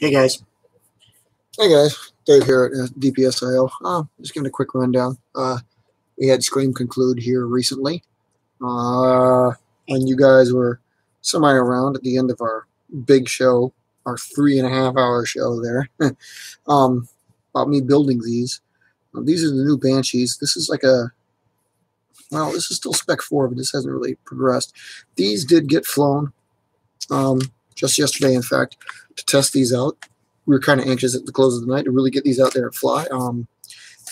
Hey, guys. Hey, guys. Dave here at DPSIL. Just giving a quick rundown. We had Scream conclude here recently. And you guys were semi-around at the end of our big show, our 3.5-hour show there, about me building these. These are the new Banshees. This is like a, well, this is still Spec 4, but this hasn't really progressed. These did get flown just yesterday, in fact, to test these out. We were kind of anxious at the close of the night to really get these out there and fly.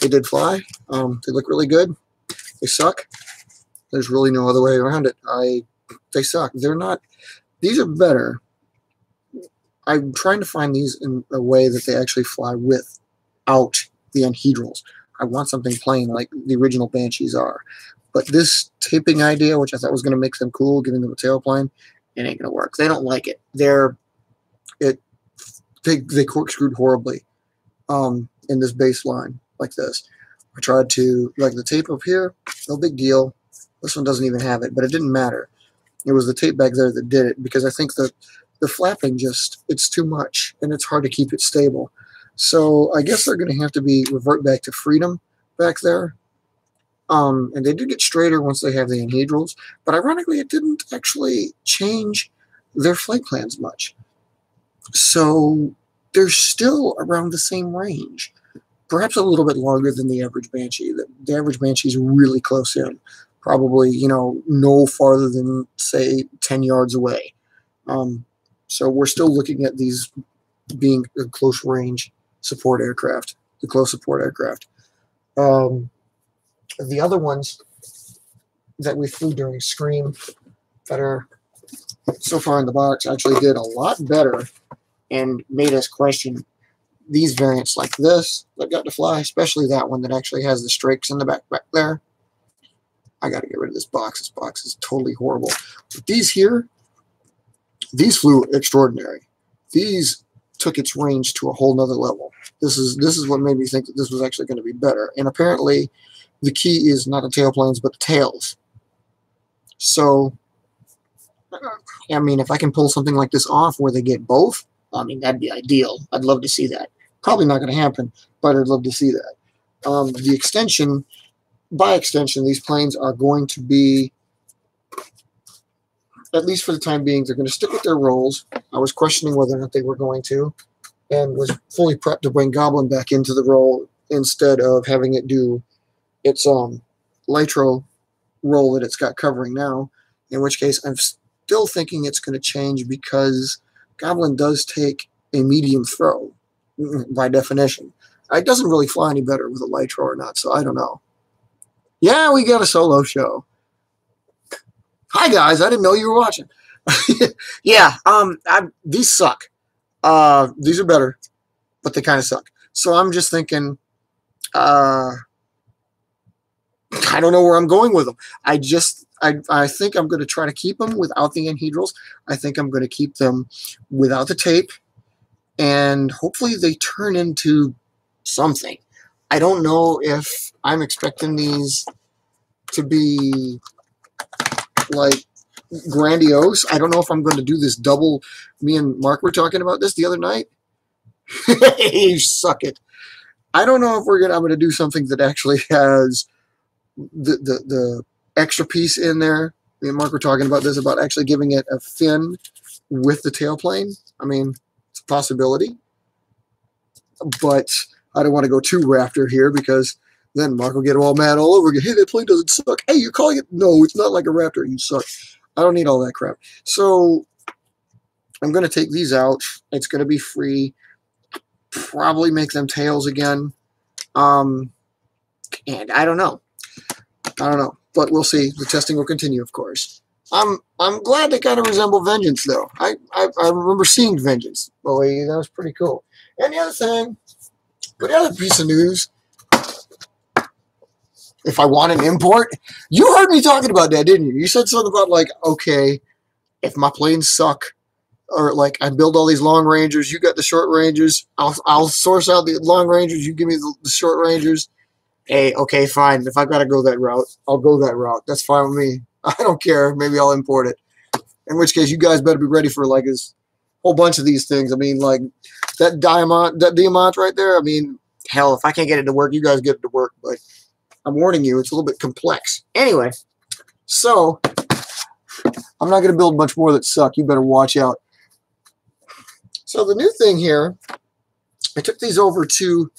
They did fly. They look really good. They suck. There's really no other way around it. They suck. They're not. These are better. I'm trying to find these in a way that they actually fly without the anhedrals. I want something plain like the original Banshees are. But this taping idea, which I thought was going to make them cool, giving them a tailplane, it ain't going to work. They don't like it. They corkscrewed horribly in this baseline like this. I tried to, like the tape up here, no big deal. This one doesn't even have it, but it didn't matter. It was the tape back there that did it, because I think that the flapping just, it's too much, and it's hard to keep it stable. So I guess they're going to have to revert back to freedom back there. And they do get straighter once they have the anhedrals, but ironically it didn't actually change their flight plans much. So they're still around the same range, perhaps a little bit longer than the average Banshee. The average Banshee's really close in, probably, you know, no farther than, say, 10 yards away. So we're still looking at these being a close range support aircraft, the close support aircraft. The other ones that we flew during Scream that are so far in the box actually did a lot better and made us question these variants like this that got to fly, especially that one that actually has the strakes in the back there. I got to get rid of this box. This box is totally horrible. But these here, these flew extraordinary. These took its range to a whole nother level. This is what made me think that this was actually going to be better. And apparently the key is not the tailplanes, but the tails. So, I mean, if I can pull something like this off where they get both, I mean, that'd be ideal. I'd love to see that. Probably not going to happen, but I'd love to see that. The extension, by extension, these planes are going to be, at least for the time being, they're going to stick with their roles. I was questioning whether or not they were going to, and was fully prepped to bring Goblin back into the role instead of having it do its Lytro role that it's got covering now, in which case I'm still thinking it's going to change, because Goblin does take a medium throw by definition. It doesn't really fly any better with a Lytro or not, so I don't know. Yeah, we got a solo show. Hi, guys. I didn't know you were watching. Yeah, these suck. These are better, but they kind of suck. So I'm just thinking, I don't know where I'm going with them. I think I'm going to try to keep them without the anhedrals. I think I'm going to keep them without the tape, and hopefully they turn into something. I don't know if I'm expecting these to be like grandiose. I don't know if I'm going to do this double. Me and Mark were talking about this the other night. You suck it. I don't know if I'm going to do something that actually has the extra piece in there. Me and Mark were talking about this, about actually giving it a fin with the tailplane. I mean, it's a possibility. But I don't want to go too Raptor here, because then Mark will get all mad all over again. Hey, that plane doesn't suck. Hey, you're calling it? No, it's not like a Raptor. You suck. I don't need all that crap. So I'm going to take these out. It's going to be free. Probably make them tails again. And I don't know. I don't know. But we'll see. The testing will continue, of course. I'm glad they kind of resemble Vengeance, though. I remember seeing Vengeance. Boy, that was pretty cool. And the other thing, but the other piece of news, if I want an import, you heard me talking about that, didn't you? You said something about, like, okay, if my planes suck, or, like, I build all these long rangers, you got the short rangers, I'll source out the long rangers, you give me the short rangers. Hey, okay, fine. If I've got to go that route, I'll go that route. That's fine with me. I don't care. Maybe I'll import it. In which case, you guys better be ready for, like, this whole bunch of these things. I mean, like that diamond right there. I mean, hell, if I can't get it to work, you guys get it to work. But I'm warning you, it's a little bit complex. Anyway, so I'm not going to build much more that suck. You better watch out. So the new thing here, I took these over to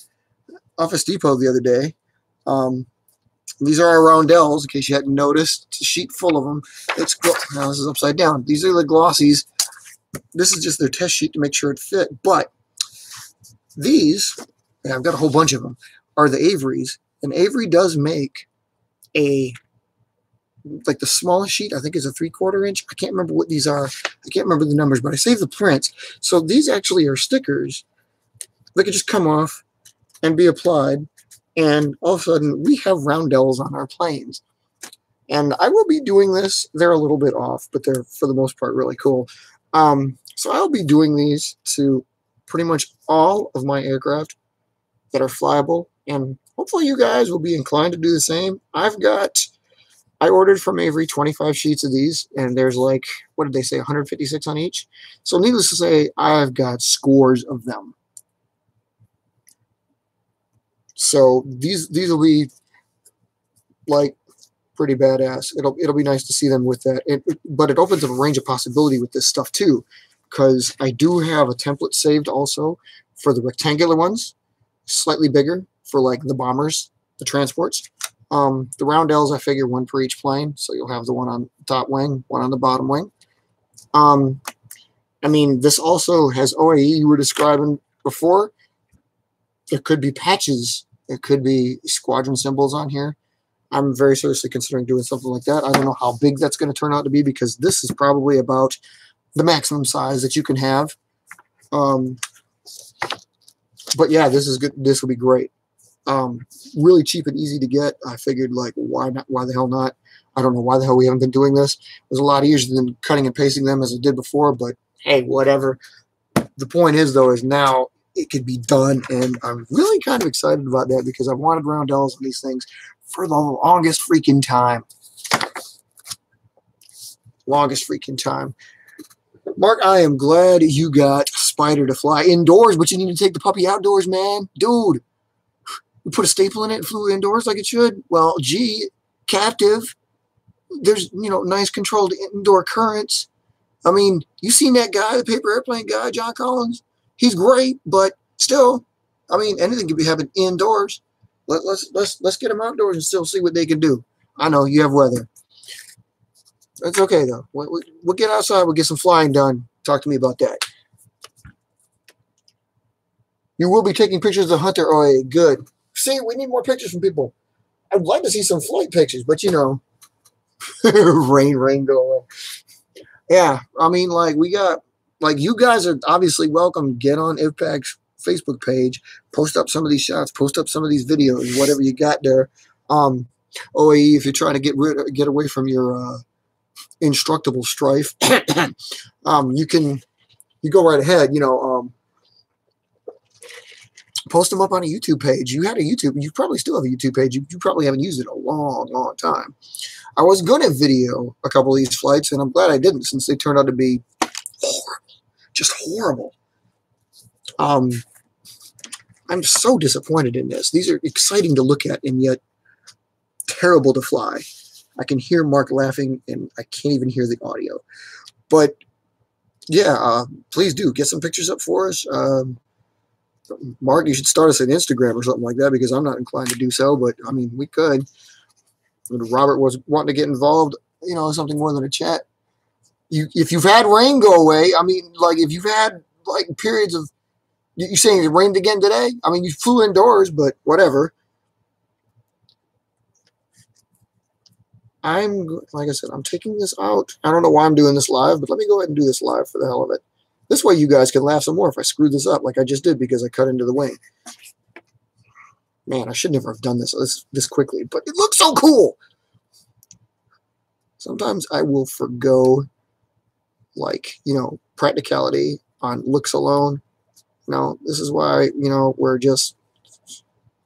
Office Depot the other day. These are our roundels, in case you hadn't noticed. It's a sheet full of them. Let's go. Now this is upside down. These are the glossies. This is just their test sheet to make sure it fit. But these, and I've got a whole bunch of them, are the Averys. And Avery does make a, like the smallest sheet, I think is a 3/4 inch. I can't remember what these are. I can't remember the numbers, but I saved the prints. So these actually are stickers. They could just come off and be applied. And all of a sudden, we have roundels on our planes. And I will be doing this. They're a little bit off, but they're, for the most part, really cool. So I'll be doing these to pretty much all of my aircraft that are flyable. And hopefully you guys will be inclined to do the same. I ordered from Avery 25 sheets of these. And there's like, what did they say, 156 on each? So needless to say, I've got scores of them. So these will be like pretty badass. It'll be nice to see them with that. But it opens up a range of possibility with this stuff too, because I do have a template saved also for the rectangular ones, slightly bigger for like the bombers, the transports. The roundels, I figure one per each plane, so you'll have the one on top wing, one on the bottom wing. I mean, this also has OAE you were describing before. There could be patches. There could be squadron symbols on here. I'm very seriously considering doing something like that. I don't know how big that's going to turn out to be, because this is probably about the maximum size that you can have. But yeah, this is good. This will be great. Really cheap and easy to get. I figured, like, why not? Why the hell not? I don't know why the hell we haven't been doing this. It was a lot easier than cutting and pasting them as I did before, but hey, whatever. The point is, though, is now it could be done, and I'm really kind of excited about that, because I've wanted roundels on these things for the longest freaking time. Longest freaking time. Mark, I am glad you got Spider to fly indoors, but you need to take the puppy outdoors, man. Dude, you put a staple in it and flew indoors like it should. Well, gee, captive. There's, you know, nice controlled indoor currents. I mean, you seen that guy, the paper airplane guy, John Collins? He's great, but still, I mean, anything could be happening indoors. Let's get them outdoors and still see what they can do. I know you have weather. That's okay though. We'll get outside. We'll get some flying done. Talk to me about that. You will be taking pictures of the Hunter OA. Good. See, we need more pictures from people. I'd like to see some flight pictures, but you know, rain, go away. Yeah, I mean, like we got. Like, you guys are obviously welcome. Get on IFPAC's Facebook page. Post up some of these shots. Post up some of these videos. Whatever you got there. OAE, if you're trying to get away from your instructable strife, you go right ahead. You know, post them up on a YouTube page. You probably still have a YouTube page. You probably haven't used it in a long, long time. I was going to video a couple of these flights, and I'm glad I didn't, since they turned out to be just horrible. I'm so disappointed in this. These are exciting to look at and yet terrible to fly. I can hear Mark laughing and I can't even hear the audio. But yeah, please do get some pictures up for us. Mark, you should start us an Instagram or something like that, because I'm not inclined to do so, but I mean, we could. When Robert was wanting to get involved, you know, something more than a chat. If you've had rain go away, I mean, like, if you've had, like, periods of, you saying it rained again today? I mean, you flew indoors, but whatever. Like I said, I'm taking this out. I don't know why I'm doing this live, but let me go ahead and do this live for the hell of it. This way you guys can laugh some more if I screw this up like I just did, because I cut into the wing. Man, I should never have done this quickly, but it looks so cool. Sometimes I will forgo, like, you know, practicality on looks alone. No, this is why, you know,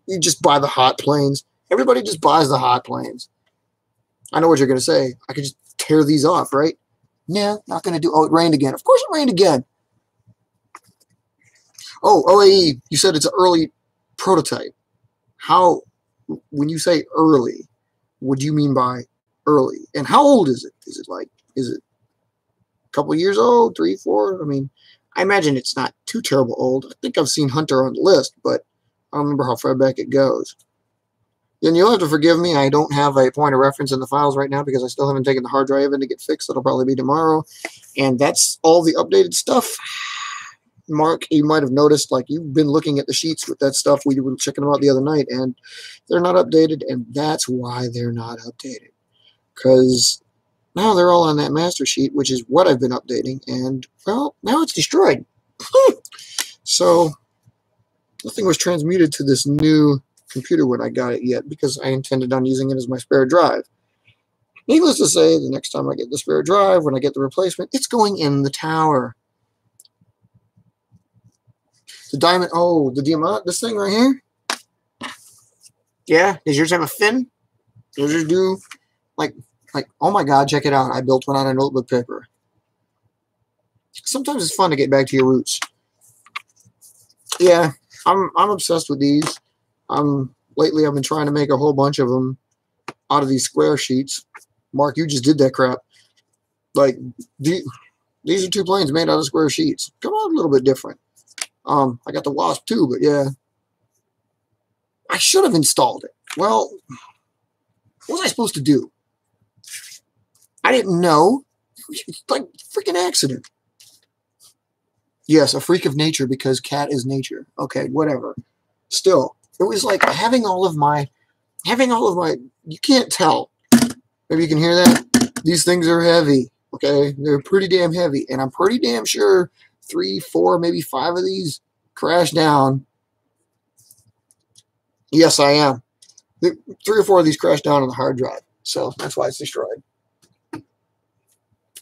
you just buy the hot planes. Everybody just buys the hot planes. I know what you're going to say. I could just tear these off, right? Nah, not going to do. Oh, it rained again. Of course it rained again. Oh, OAE, you said it's an early prototype. How, when you say early, what do you mean by early? And how old is it? Is it like, is it a couple of years old, 3, 4? I mean, I imagine it's not too terrible old. I think I've seen Hunter on the list, but I don't remember how far back it goes. Then you'll have to forgive me. I don't have a point of reference in the files right now because I still haven't taken the hard drive in to get fixed. That'll probably be tomorrow. And that's all the updated stuff. Mark, you might have noticed, like, you've been looking at the sheets with that stuff. We were checking them out the other night, and they're not updated, and that's why they're not updated. Because now they're all on that master sheet, which is what I've been updating, and, well, now it's destroyed. So nothing was transmuted to this new computer when I got it yet, because I intended on using it as my spare drive. Needless to say, the next time I get the spare drive, when I get the replacement, it's going in the tower. The Diamond, oh, the Diamond, this thing right here? Yeah, does yours have a fin? Does yours do, like, oh my god, check it out, I built one out of notebook paper. Sometimes it's fun to get back to your roots. Yeah, I'm obsessed with these. Lately I've been trying to make a whole bunch of them out of these square sheets. Mark, you just did that crap. Like, these are two planes made out of square sheets. Come on, a little bit different. I got the Wasp too, but yeah. I should have installed it. Well, what was I supposed to do? I didn't know. It's like freaking accident. Yes, a freak of nature because cat is nature. Okay, whatever. Still, it was like having all of my, you can't tell. Maybe you can hear that. These things are heavy, okay? They're pretty damn heavy, and I'm pretty damn sure 3, 4, maybe 5 of these crash down. Yes, I am. 3 or 4 of these crashed down on the hard drive, so that's why it's destroyed.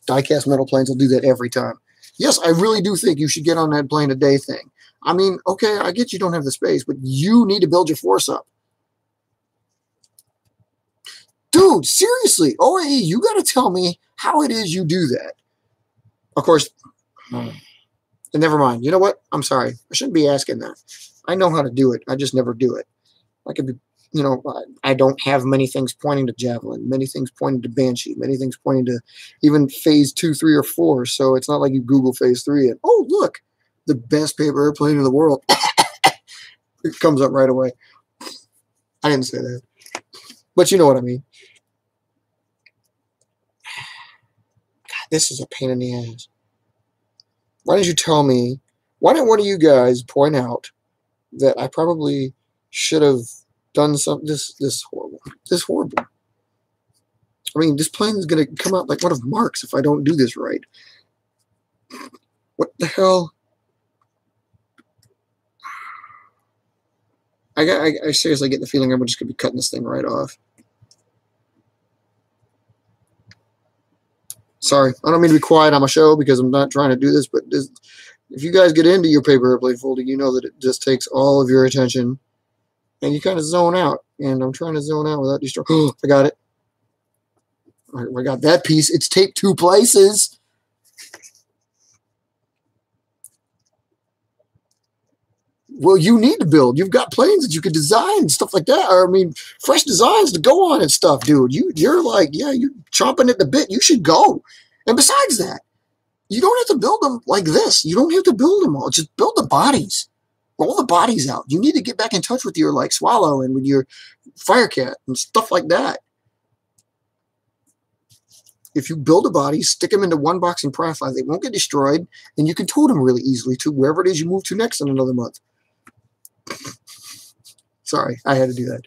Die-cast metal planes will do that every time. Yes, I really do think you should get on that plane a day thing. I mean, okay, I get you don't have the space, but you need to build your force up. Dude, seriously, OAE, you got to tell me how it is you do that. Of course, and never mind. You know what? I'm sorry. I shouldn't be asking that. I know how to do it. I just never do it. I could be, you know, I don't have many things pointing to Javelin, many things pointing to Banshee, many things pointing to even Phase 2, 3, or 4. So it's not like you Google Phase 3 and, oh, look, the best paper airplane in the world. It comes up right away. I didn't say that. But you know what I mean. God, this is a pain in the ass. Why didn't you tell me? Why didn't one of you guys point out that I probably should have done something? This horrible. This horrible. I mean, this plane is going to come out like one of Mark's if I don't do this right. What the hell? I seriously get the feeling I'm just going to be cutting this thing right off. Sorry, I don't mean to be quiet on my show because I'm not trying to do this, but this, if you guys get into your paper airplane folder, you know that it just takes all of your attention, and you kind of zone out, and I'm trying to zone out without destroying. Oh, I got it. I got that piece. It's taped 2 places. Well, you need to build. You've got planes that you could design and stuff like that. Or, I mean, fresh designs to go on and stuff, dude. You're like, yeah, you're chomping at the bit. You should go. And besides that, you don't have to build them like this. You don't have to build them all. Just build the bodies. Roll the bodies out. You need to get back in touch with your, like, Swallow and with your Firecat and stuff like that. If you build a body, stick them into one box in PriFly, they won't get destroyed, and you can tote them really easily to wherever it is you move to next in another month. Sorry, I had to do that.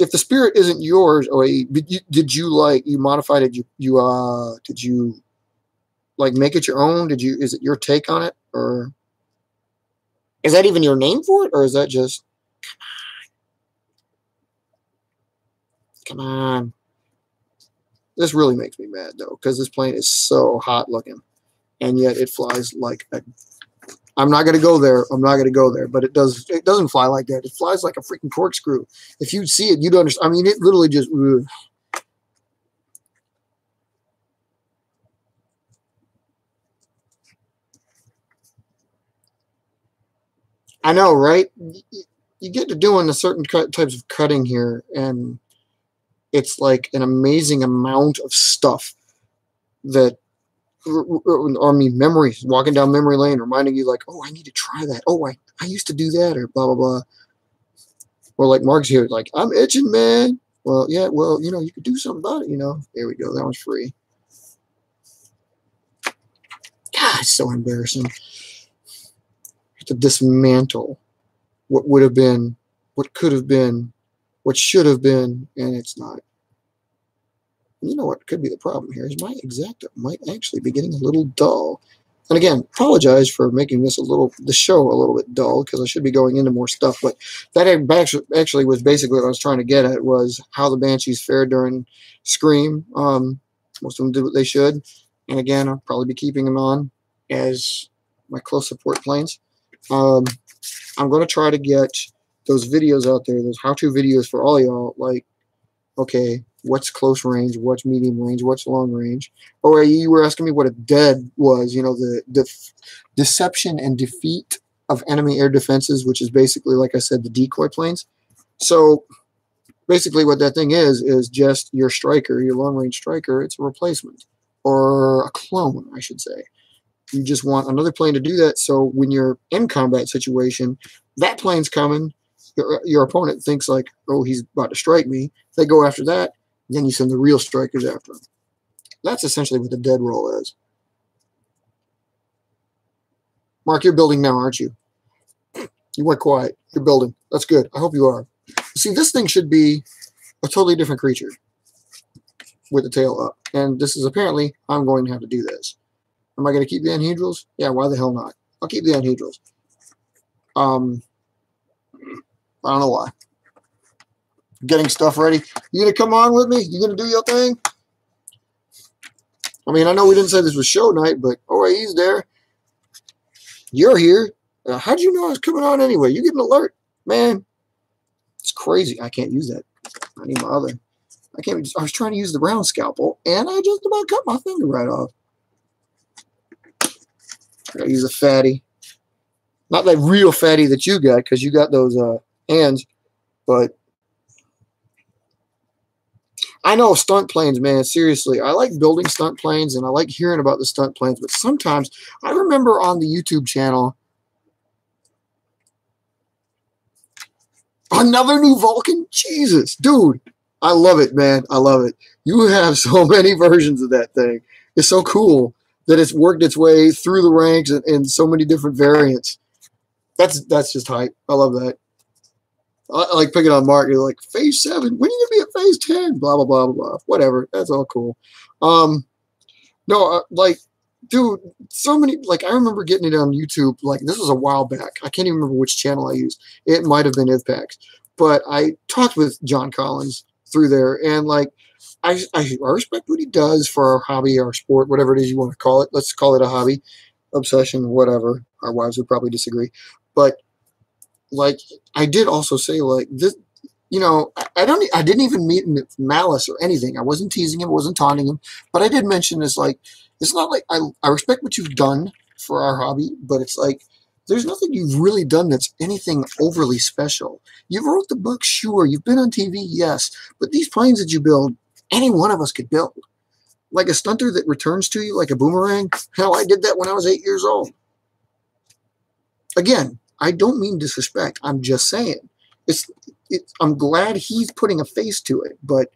If the spirit isn't yours, OAE, did you modified it? Did you like make it your own? Is it your take on it, or is that even your name for it, or is that just come on? This really makes me mad though, because this plane is so hot looking. And yet it flies like a, I'm not going to go there. I'm not going to go there. But it doesn't fly like that. It flies like a freaking corkscrew. If you see it, you don't understand. I mean, it literally just. Ugh. I know, right? You get to doing a certain types of cutting here, and it's like an amazing amount of stuff that, I mean, memories, walking down memory lane, reminding you like, oh, I need to try that. Oh, I used to do that, or blah, blah, blah. Or like Mark's here, like, I'm itching, man. Well, yeah, well, you know, you could do something about it, you know. There we go. That one's free. God, it's so embarrassing. To dismantle what would have been, what could have been, what should have been, and it's not. You know what could be the problem here is my X-Acto might actually be getting a little dull. And again, apologize for making this the show a little bit dull, because I should be going into more stuff, but that actually was basically what I was trying to get at, was how the Banshees fared during Scream. Most of them did what they should. And again, I'll probably be keeping them on as my close support planes. I'm going to try to get those videos out there, those how-to videos for all y'all, like, okay, what's close range, what's medium range, what's long range. Oh, you were asking me what a dead was, you know, the deception and defeat of enemy air defenses, which is basically, like I said, the decoy planes. So basically what that thing is just your striker, your long-range striker. It's a replacement, or a clone, I should say. You just want another plane to do that, so when you're in combat situation, that plane's coming, your opponent thinks like, oh, he's about to strike me. They go after that, and then you send the real strikers after him. That's essentially what the dead roll is. Mark, you're building now, aren't you? You went quiet. You're building. That's good. I hope you are. See, this thing should be a totally different creature with the tail up, and this is apparently, I'm going to have to do this. Am I going to keep the anhedrals? Yeah, why the hell not? I'll keep the anhedrals. I don't know why. Getting stuff ready. You going to come on with me? You going to do your thing? I mean, I know we didn't say this was show night, but OAE's there. You're here. How did you know I was coming on anyway? You get an alert. Man, it's crazy. I can't use that. I need my other. I was trying to use the brown scalpel, and I just about cut my finger right off. I gotta use a fatty. Not that real fatty that you got, because you got those hands, but I know stunt planes, man, seriously. I like building stunt planes, and I like hearing about the stunt planes, but sometimes I remember on the YouTube channel, another new Vulcan? Jesus, dude. I love it, man. I love it. You have so many versions of that thing. It's so cool that it's worked its way through the ranks and so many different variants. That's just hype. I love that. I like picking on Mark. You're like, Phase 7? When are you going to be at Phase 10? Blah, blah, blah, blah, blah. Whatever. That's all cool. No, like, dude, so many, like, I remember getting it on YouTube. Like, this was a while back. I can't even remember which channel I used. It might have been IFPAC. But I talked with John Collins through there, and, like, I respect what he does for our hobby, our sport, whatever it is you want to call it. Let's call it a hobby, obsession, whatever. Our wives would probably disagree. But, like, I did also say, like, this, you know, I didn't even meet him with malice or anything. I wasn't teasing him. I wasn't taunting him. But I did mention this, like, it's not like I respect what you've done for our hobby, but it's like, there's nothing you've really done that's anything overly special. You've wrote the book, sure. You've been on TV, yes. But these planes that you build, any one of us could build. Like a stunter that returns to you like a boomerang. Hell, I did that when I was 8 years old. Again, I don't mean disrespect. I'm just saying. I'm glad he's putting a face to it, but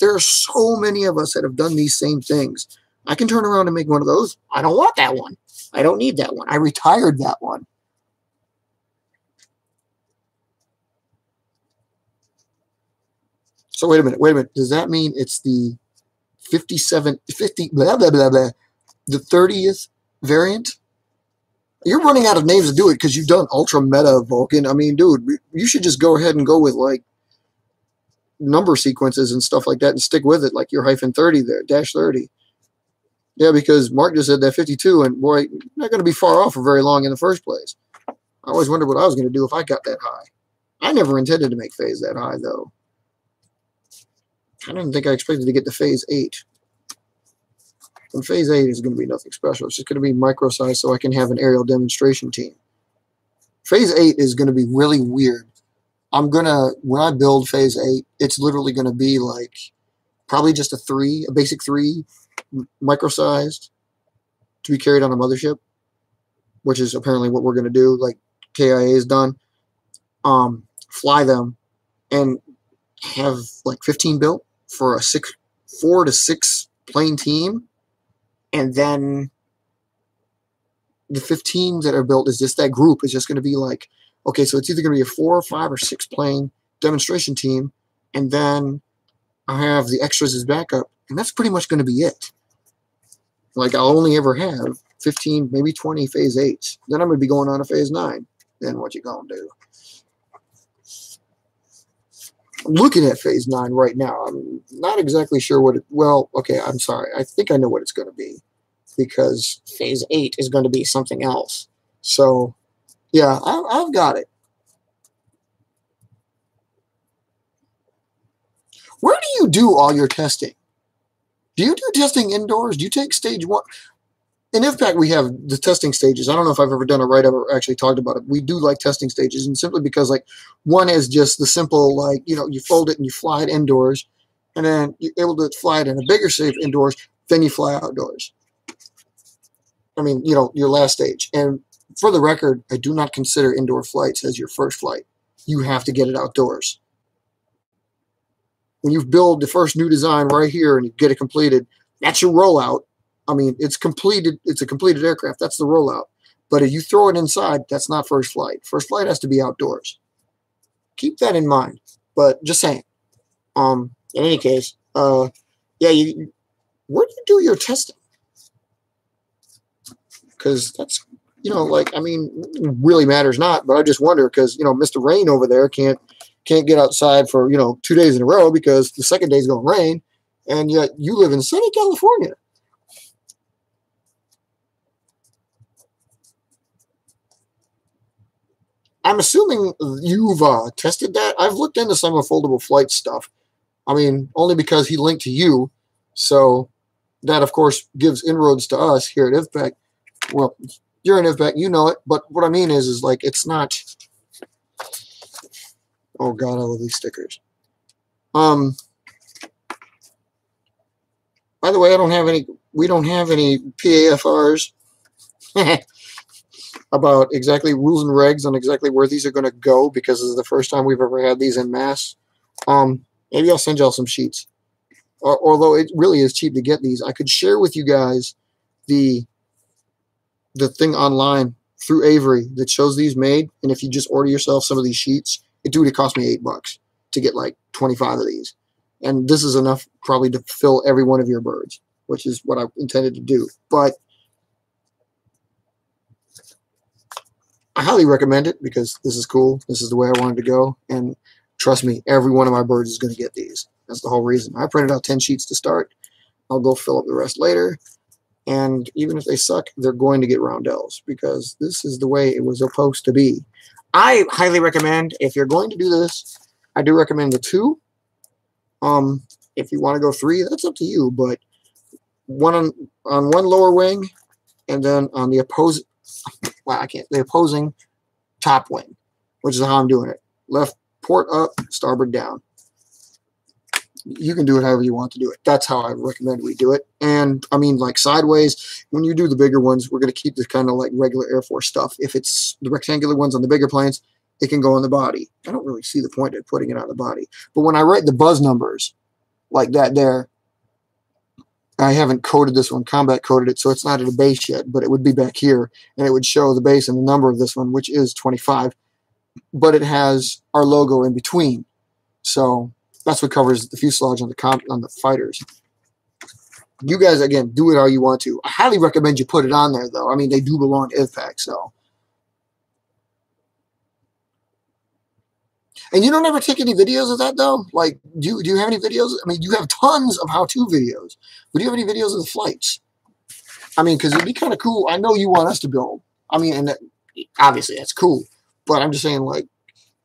there are so many of us that have done these same things. I can turn around and make one of those. I don't want that one. I don't need that one. I retired that one. So wait a minute. Does that mean it's the 30th variant? You're running out of names to do it because you've done Ultra Meta Vulcan. I mean, dude, you should just go ahead and go with, like, number sequences and stuff like that and stick with it, like your -30 there, -30. Yeah, because Mark just said that 52, and boy, you're not going to be far off for very long in the first place. I always wondered what I was going to do if I got that high. I never intended to make Phase that high, though. I don't think I expected to get to Phase 8. And Phase 8 is going to be nothing special. It's just going to be micro-sized so I can have an aerial demonstration team. Phase 8 is going to be really weird. When I build Phase 8, it's literally going to be like probably just a basic 3, micro-sized, to be carried on a mothership, which is apparently what we're going to do, like KIA has done. Fly them and have like 15 built for a 4 to 6 plane team, and then the 15 that are built is just that group is just going to be like, okay, so it's either going to be a 4, 5, or 6 plane demonstration team, and then I have the extras as backup, and that's pretty much going to be it. Like, I'll only ever have 15, maybe 20 Phase 8s. Then I'm going to be going on to Phase 9. Then what you going to do? I'm looking at Phase 9 right now. I'm not exactly sure what it... Well, okay, I'm sorry. I think I know what it's going to be, because Phase 8 is going to be something else. So, yeah, I've got it. Where do you do all your testing? Do you do testing indoors? Do you take stage one? In IFPAC, we have the testing stages. I don't know if I've ever done a write-up or actually talked about it. We do like testing stages, and simply because, like, one is just the simple, like, you know, you fold it and you fly it indoors, and then you're able to fly it in a bigger shape indoors, then you fly outdoors. I mean, you know, your last stage. And for the record, I do not consider indoor flights as your first flight. You have to get it outdoors. When you build the first new design right here and you get it completed, that's your rollout. I mean, it's completed. It's a completed aircraft. That's the rollout. But if you throw it inside, that's not first flight. First flight has to be outdoors. Keep that in mind. But just saying. In any case, yeah, where do you do your testing? Because that's, you know, like, I mean, really matters not. But I just wonder because, you know, Mr. Rain over there can't get outside for, you know, 2 days in a row because the second day's going to rain, and yet you live in sunny California. I'm assuming you've tested that. I've looked into some of Foldable Flight stuff. I mean, only because he linked to you, so that, of course, gives inroads to us here at IFPAC. Well, you're in IFPAC, you know it, but what I mean is like, it's not... Oh God, I love these stickers. By the way, we don't have any PAFRs about exactly rules and regs on exactly where these are going to go, because this is the first time we've ever had these en masse. Maybe I'll send y'all some sheets. Although it really is cheap to get these. I could share with you guys the thing online through Avery that shows these made, and if you just order yourself some of these sheets, it would cost me $8 to get like 25 of these. And this is enough probably to fill every one of your birds, which is what I intended to do. But I highly recommend it because this is cool. This is the way I wanted to go. And trust me, every one of my birds is going to get these. That's the whole reason. I printed out 10 sheets to start. I'll go fill up the rest later. And even if they suck, they're going to get roundels because this is the way it was supposed to be. I highly recommend, if you're going to do this, I do recommend the 2. If you want to go 3, that's up to you, but one on one lower wing, and then on the opposing, the opposing top wing, which is how I'm doing it. Left port up, starboard down. You can do it however you want to do it. That's how I recommend we do it. And I mean, like sideways, when you do the bigger ones, we're going to keep the kind of like regular Air Force stuff. If it's the rectangular ones on the bigger planes, it can go on the body. I don't really see the point of putting it on the body. But when I write the buzz numbers like that there, I haven't coded this one, combat coded it, so it's not at a base yet, but it would be back here, and it would show the base and the number of this one, which is 25, but it has our logo in between. So that's what covers the fuselage on the fighters. You guys, again, do it how you want to. I highly recommend you put it on there, though. I mean, they do belong to IFPAC, so. And you don't ever take any videos of that, though? Like, do you have any videos? I mean, you have tons of how-to videos. But do you have any videos of the flights? I mean, because it'd be kind of cool. I know you want us to build. I mean, and that, obviously that's cool. But I'm just saying, like,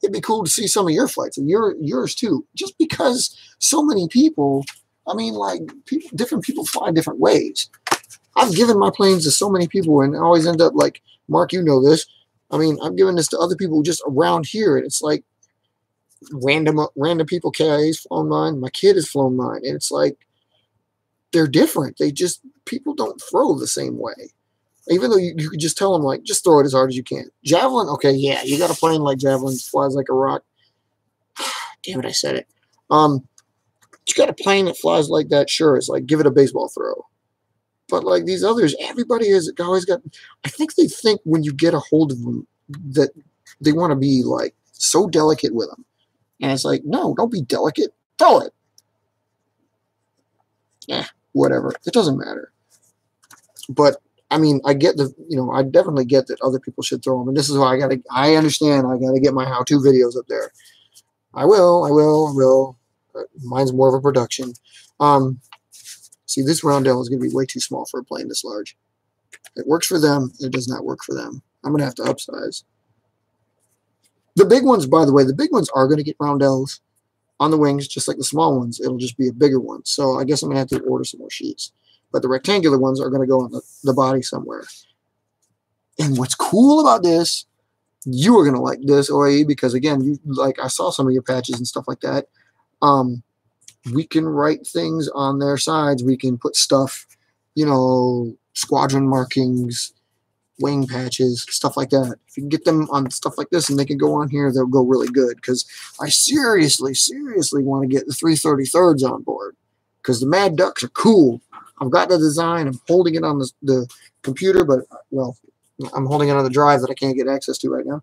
it'd be cool to see some of your flights and yours too, just because so many people, I mean, like, different people fly different ways. I've given my planes to so many people and I always end up like, Mark, you know this. I mean, I'm giving this to other people just around here, and it's like random people. KIA's flown mine. My kid has flown mine, and it's like they're different. They just, people don't throw the same way. Even though you could just tell them, like, just throw it as hard as you can. Javelin, okay, yeah, you got a plane like Javelin, flies like a rock. Damn it, I said it. You got a plane that flies like that, sure, it's like, give it a baseball throw. But, like, these others, everybody has always got, I think they think when you get a hold of them that they want to be, like, so delicate with them. And it's like, no, don't be delicate. Throw it. Yeah, whatever. It doesn't matter. But, I mean, I get the, you know, I definitely get that other people should throw them. And this is why I understand I got to get my how-to videos up there. I will. Mine's more of a production. See, this roundel is going to be way too small for a plane this large. It works for them. It does not work for them. I'm going to have to upsize. The big ones, by the way, the big ones are going to get roundels on the wings, just like the small ones. It'll just be a bigger one. So I guess I'm going to have to order some more sheets. But the rectangular ones are going to go on the body somewhere. And what's cool about this, you are going to like this, OAE, because, again, you, like, I saw some of your patches and stuff like that. We can write things on their sides. We can put stuff, you know, squadron markings, wing patches, stuff like that. If you can get them on stuff like this and they can go on here, they'll go really good. Because I seriously want to get the 333s on board. Because the Mad Ducks are cool. I've got the design. I'm holding it on the computer, but, well, I'm holding it on the drive that I can't get access to right now.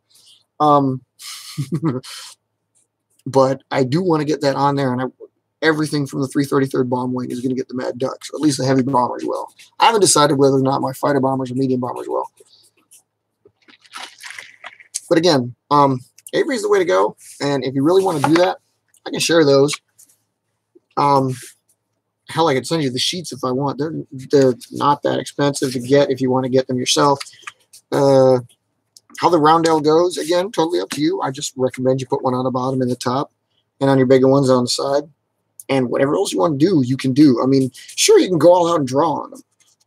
But I do want to get that on there, and everything from the 333rd bomb wing is going to get the Mad Ducks, or at least the heavy bombers will. I haven't decided whether or not my fighter bombers or medium bombers will. But, again, Avery's the way to go, and if you really want to do that, I can share those. Hell, I could send you the sheets if I want. They're not that expensive to get if you want to get them yourself. How the roundel goes, again, totally up to you. I just recommend you put one on the bottom and the top, and on your bigger ones on the side. And whatever else you want to do, you can do. I mean, sure, you can go all out and draw on them,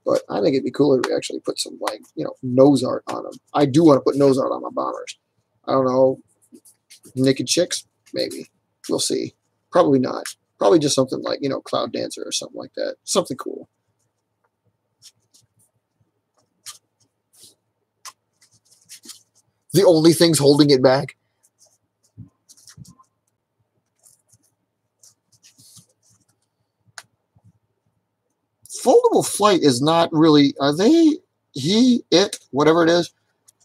but I think it'd be cooler to actually put some, like, you know, nose art on them. I do want to put nose art on my bombers. I don't know. Naked chicks? Maybe. We'll see. Probably not. Probably just something like, you know, Cloud Dancer or something like that. Something cool. The only things holding it back. Foldable Flight is not really, are they, he, it, whatever it is.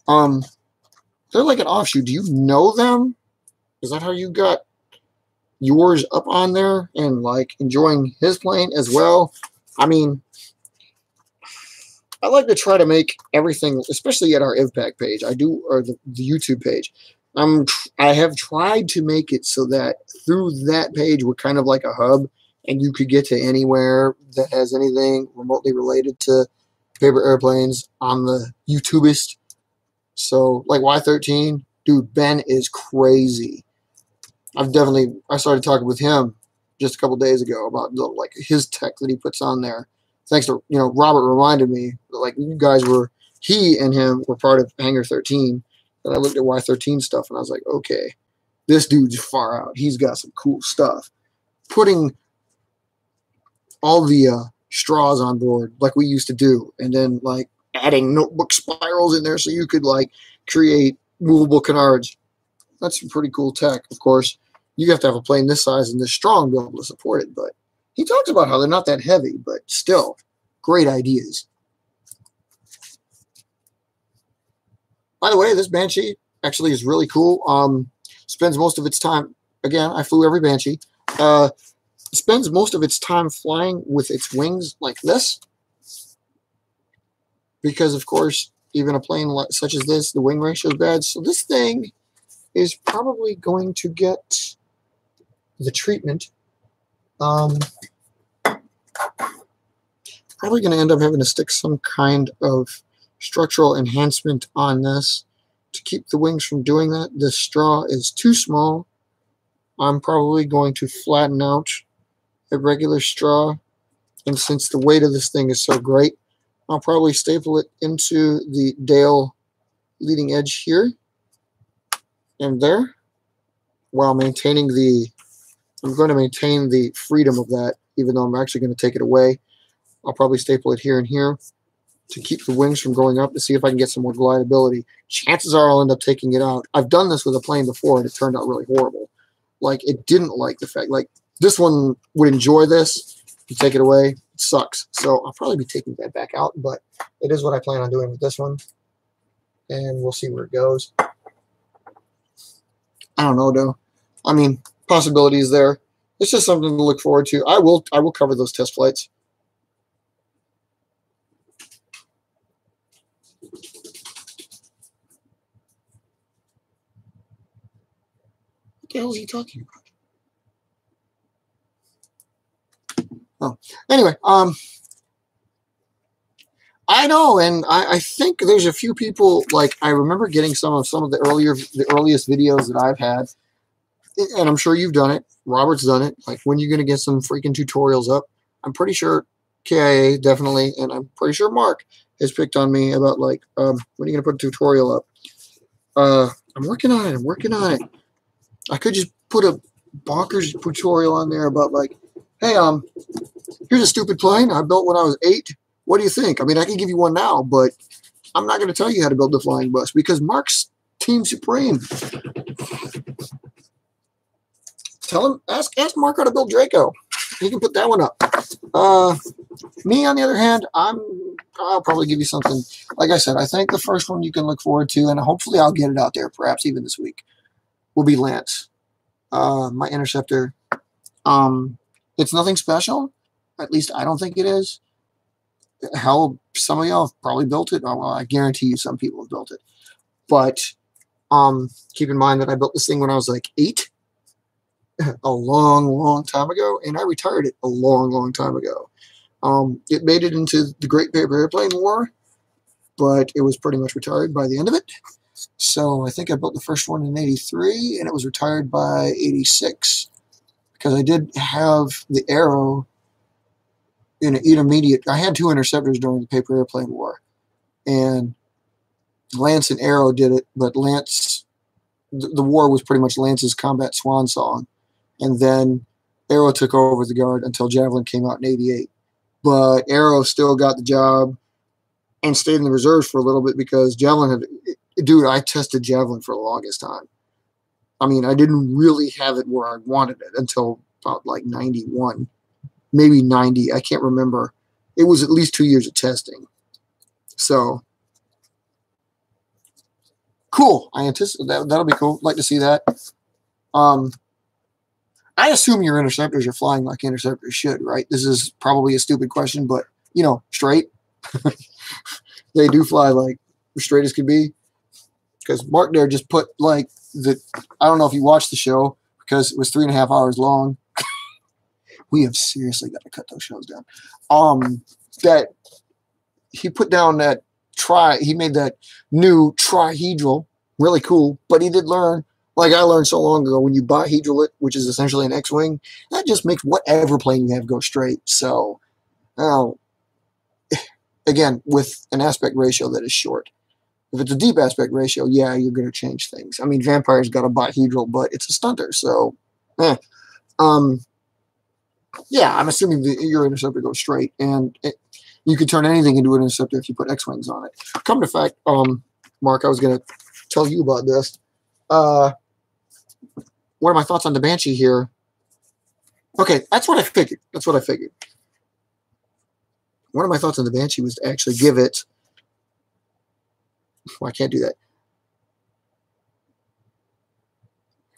They're like an offshoot. Do you know them? Is that how you got yours up on there and, like, enjoying his plane as well? I mean, I like to try to make everything, especially at our IFPAC page, I do, or the YouTube page. I have tried to make it so that through that page we're kind of like a hub, and you could get to anywhere that has anything remotely related to paper airplanes on the YouTubist. So, like Y13, dude, Ben is crazy. I started talking with him just a couple days ago about the, like, his tech that he puts on there. Thanks to, you know, Robert reminded me that, like, you guys were, he and him were part of Hangar 13. And I looked at Y13 stuff and I was like, okay, this dude's far out. He's got some cool stuff. Putting all the straws on board like we used to do, and then, like, adding notebook spirals in there so you could, like, create movable canards. That's some pretty cool tech. Of course, you have to have a plane this size and this strong to be able to support it. But he talks about how they're not that heavy, but still, great ideas. By the way, this Banshee actually is really cool. Spends most of its time, again, I flew every Banshee. Spends most of its time flying with its wings like this. Because, of course, even a plane such as this, the wing ratio is bad. So this thing is probably going to get the treatment. Probably going to end up having to stick some kind of structural enhancement on this to keep the wings from doing that. This straw is too small. I'm probably going to flatten out a regular straw. And since the weight of this thing is so great, I'll probably staple it into the Dale leading edge here and there while maintaining the, I'm going to maintain the freedom of that, even though I'm actually going to take it away. I'll probably staple it here and here to keep the wings from going up to see if I can get some more glidability. Chances are I'll end up taking it out. I've done this with a plane before, and it turned out really horrible. Like, it didn't like the fact, like, this one would enjoy this. You take it away, it sucks. So I'll probably be taking that back out, but it is what I plan on doing with this one. And we'll see where it goes. I don't know, though. I mean, possibilities there. It's just something to look forward to. I will cover those test flights. What the hell is he talking about? Oh, anyway, I know, and I think there's a few people, like, I remember getting some of the earliest videos that I've had, and I'm sure you've done it, Robert's done it, like, when are you going to get some freaking tutorials up? I'm pretty sure KIA, definitely, and I'm pretty sure Mark has picked on me about, like, when are you going to put a tutorial up? I'm working on it. I could just put a bonkers tutorial on there about, like, hey, here's a stupid plane I built when I was 8. What do you think? I mean, I can give you one now, but I'm not going to tell you how to build the flying bus because Mark's Team Supreme. Tell him, ask Mark how to build Draco. He can put that one up. Me, on the other hand, I'll probably give you something. Like I said, I think the first one you can look forward to, and hopefully I'll get it out there, perhaps even this week, will be Lance, my Interceptor. It's nothing special. At least I don't think it is. Hell, some of y'all have probably built it. Oh, well, I guarantee you some people have built it. But keep in mind that I built this thing when I was like 8, a long, long time ago, and I retired it a long, long time ago. It made it into the Great Paper Airplane War, but it was pretty much retired by the end of it. So I think I built the first one in 83, and it was retired by 86, because I did have the Arrow in an intermediate. I had 2 Interceptors during the Paper Airplane War, and Lance and Arrow did it, but Lance, the war was pretty much Lance's combat swan song, and then Arrow took over the guard until Javelin came out in 88. But Arrow still got the job and stayed in the reserves for a little bit because Javelin had... Dude, I tested Javelin for the longest time. I mean, I didn't really have it where I wanted it until about like 91, maybe 90. I can't remember. It was at least 2 years of testing. So, cool. I anticipate that'll be cool. Like to see that. I assume your Interceptors are flying like Interceptors should, right? This is probably a stupid question, but, you know, straight. They do fly like straight as could be. Because Mark there just put, like, I don't know if you watched the show, because it was 3.5 hours long. We have seriously got to cut those shows down. That he put down that he made that new trihedral, really cool, but he did learn, like I learned so long ago, when you bihedral it, which is essentially an X-Wing, that just makes whatever plane you have go straight. So, again, with an aspect ratio that is short. If it's a deep aspect ratio, yeah, you're going to change things. I mean, Vampire's got a bihedral, but it's a stunter, so, eh. Yeah, I'm assuming your Interceptor goes straight, and you can turn anything into an Interceptor if you put X-Wings on it. Come to fact, Mark, I was going to tell you about this. What are my thoughts on the Banshee here? Okay, that's what I figured. One of my thoughts on the Banshee was to actually give it... Well, I can't do that.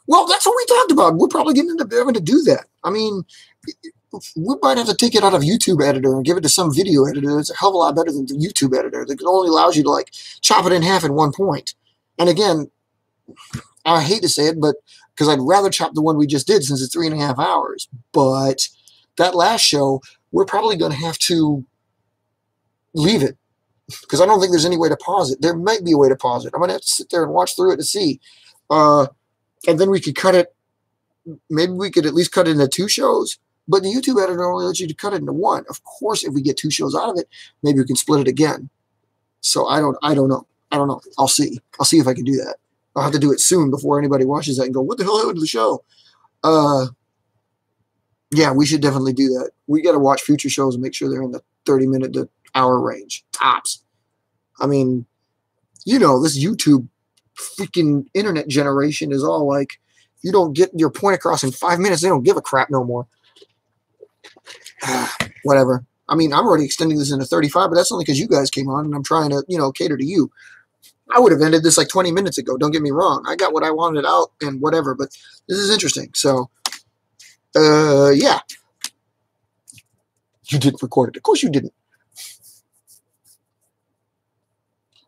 Well, that's what we talked about. We're probably going to be able to do that. I mean, we might have to take it out of YouTube editor and give it to some video editor. It's a hell of a lot better than the YouTube editor that only allows you to, like, chop it in half at one point. And again, I hate to say it, but because I'd rather chop the one we just did since it's 3.5 hours. But that last show, we're probably going to have to leave it. Because I don't think there's any way to pause it. There might be a way to pause it. I'm going to have to sit there and watch through it to see. And then we could cut it. Maybe we could at least cut it into 2 shows. But the YouTube editor only lets you to cut it into 1. Of course, if we get 2 shows out of it, maybe we can split it again. So I don't know. I don't know. I'll see. I'll see if I can do that. I'll have to do it soon before anybody watches that and go, what the hell happened to the show? Yeah, we should definitely do that. We got to watch future shows and make sure they're in the 30-minute to hour range. Tops. I mean, you know, this YouTube freaking internet generation is all like, you don't get your point across in 5 minutes, they don't give a crap no more. Whatever. I mean, I'm already extending this into 35, but that's only because you guys came on and I'm trying to, you know, cater to you. I would have ended this like 20 minutes ago. Don't get me wrong. I got what I wanted out and whatever, but this is interesting. So, yeah. You didn't record it. Of course you didn't.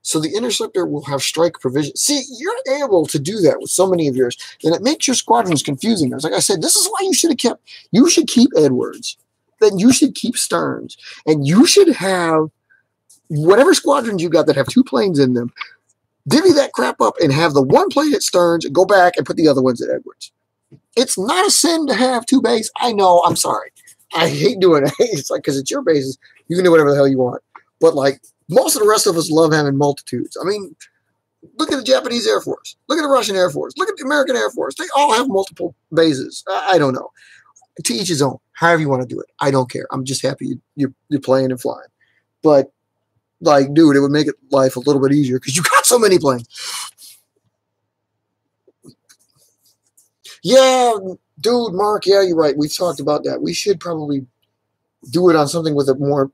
So the Interceptor will have strike provision. See, you're able to do that with so many of yours, and it makes your squadrons confusing. Like I said, this is why you should have kept, you should keep Edwards. Then you should keep Stearns. And you should have whatever squadrons you got that have two planes in them, divvy that crap up and have the one plane at Stearns and go back and put the other ones at Edwards. It's not a sin to have two bases. I know. I'm sorry. I hate doing it. It's like, because it's your bases. You can do whatever the hell you want. But like, most of the rest of us love having multitudes. I mean, look at the Japanese Air Force. Look at the Russian Air Force. Look at the American Air Force. They all have multiple bases. I don't know. To each his own. However you want to do it. I don't care. I'm just happy you're playing and flying. But, like, dude, it would make life a little bit easier because you got so many planes. Yeah, dude, Mark, yeah, you're right. We've talked about that. We should probably do it on something with a more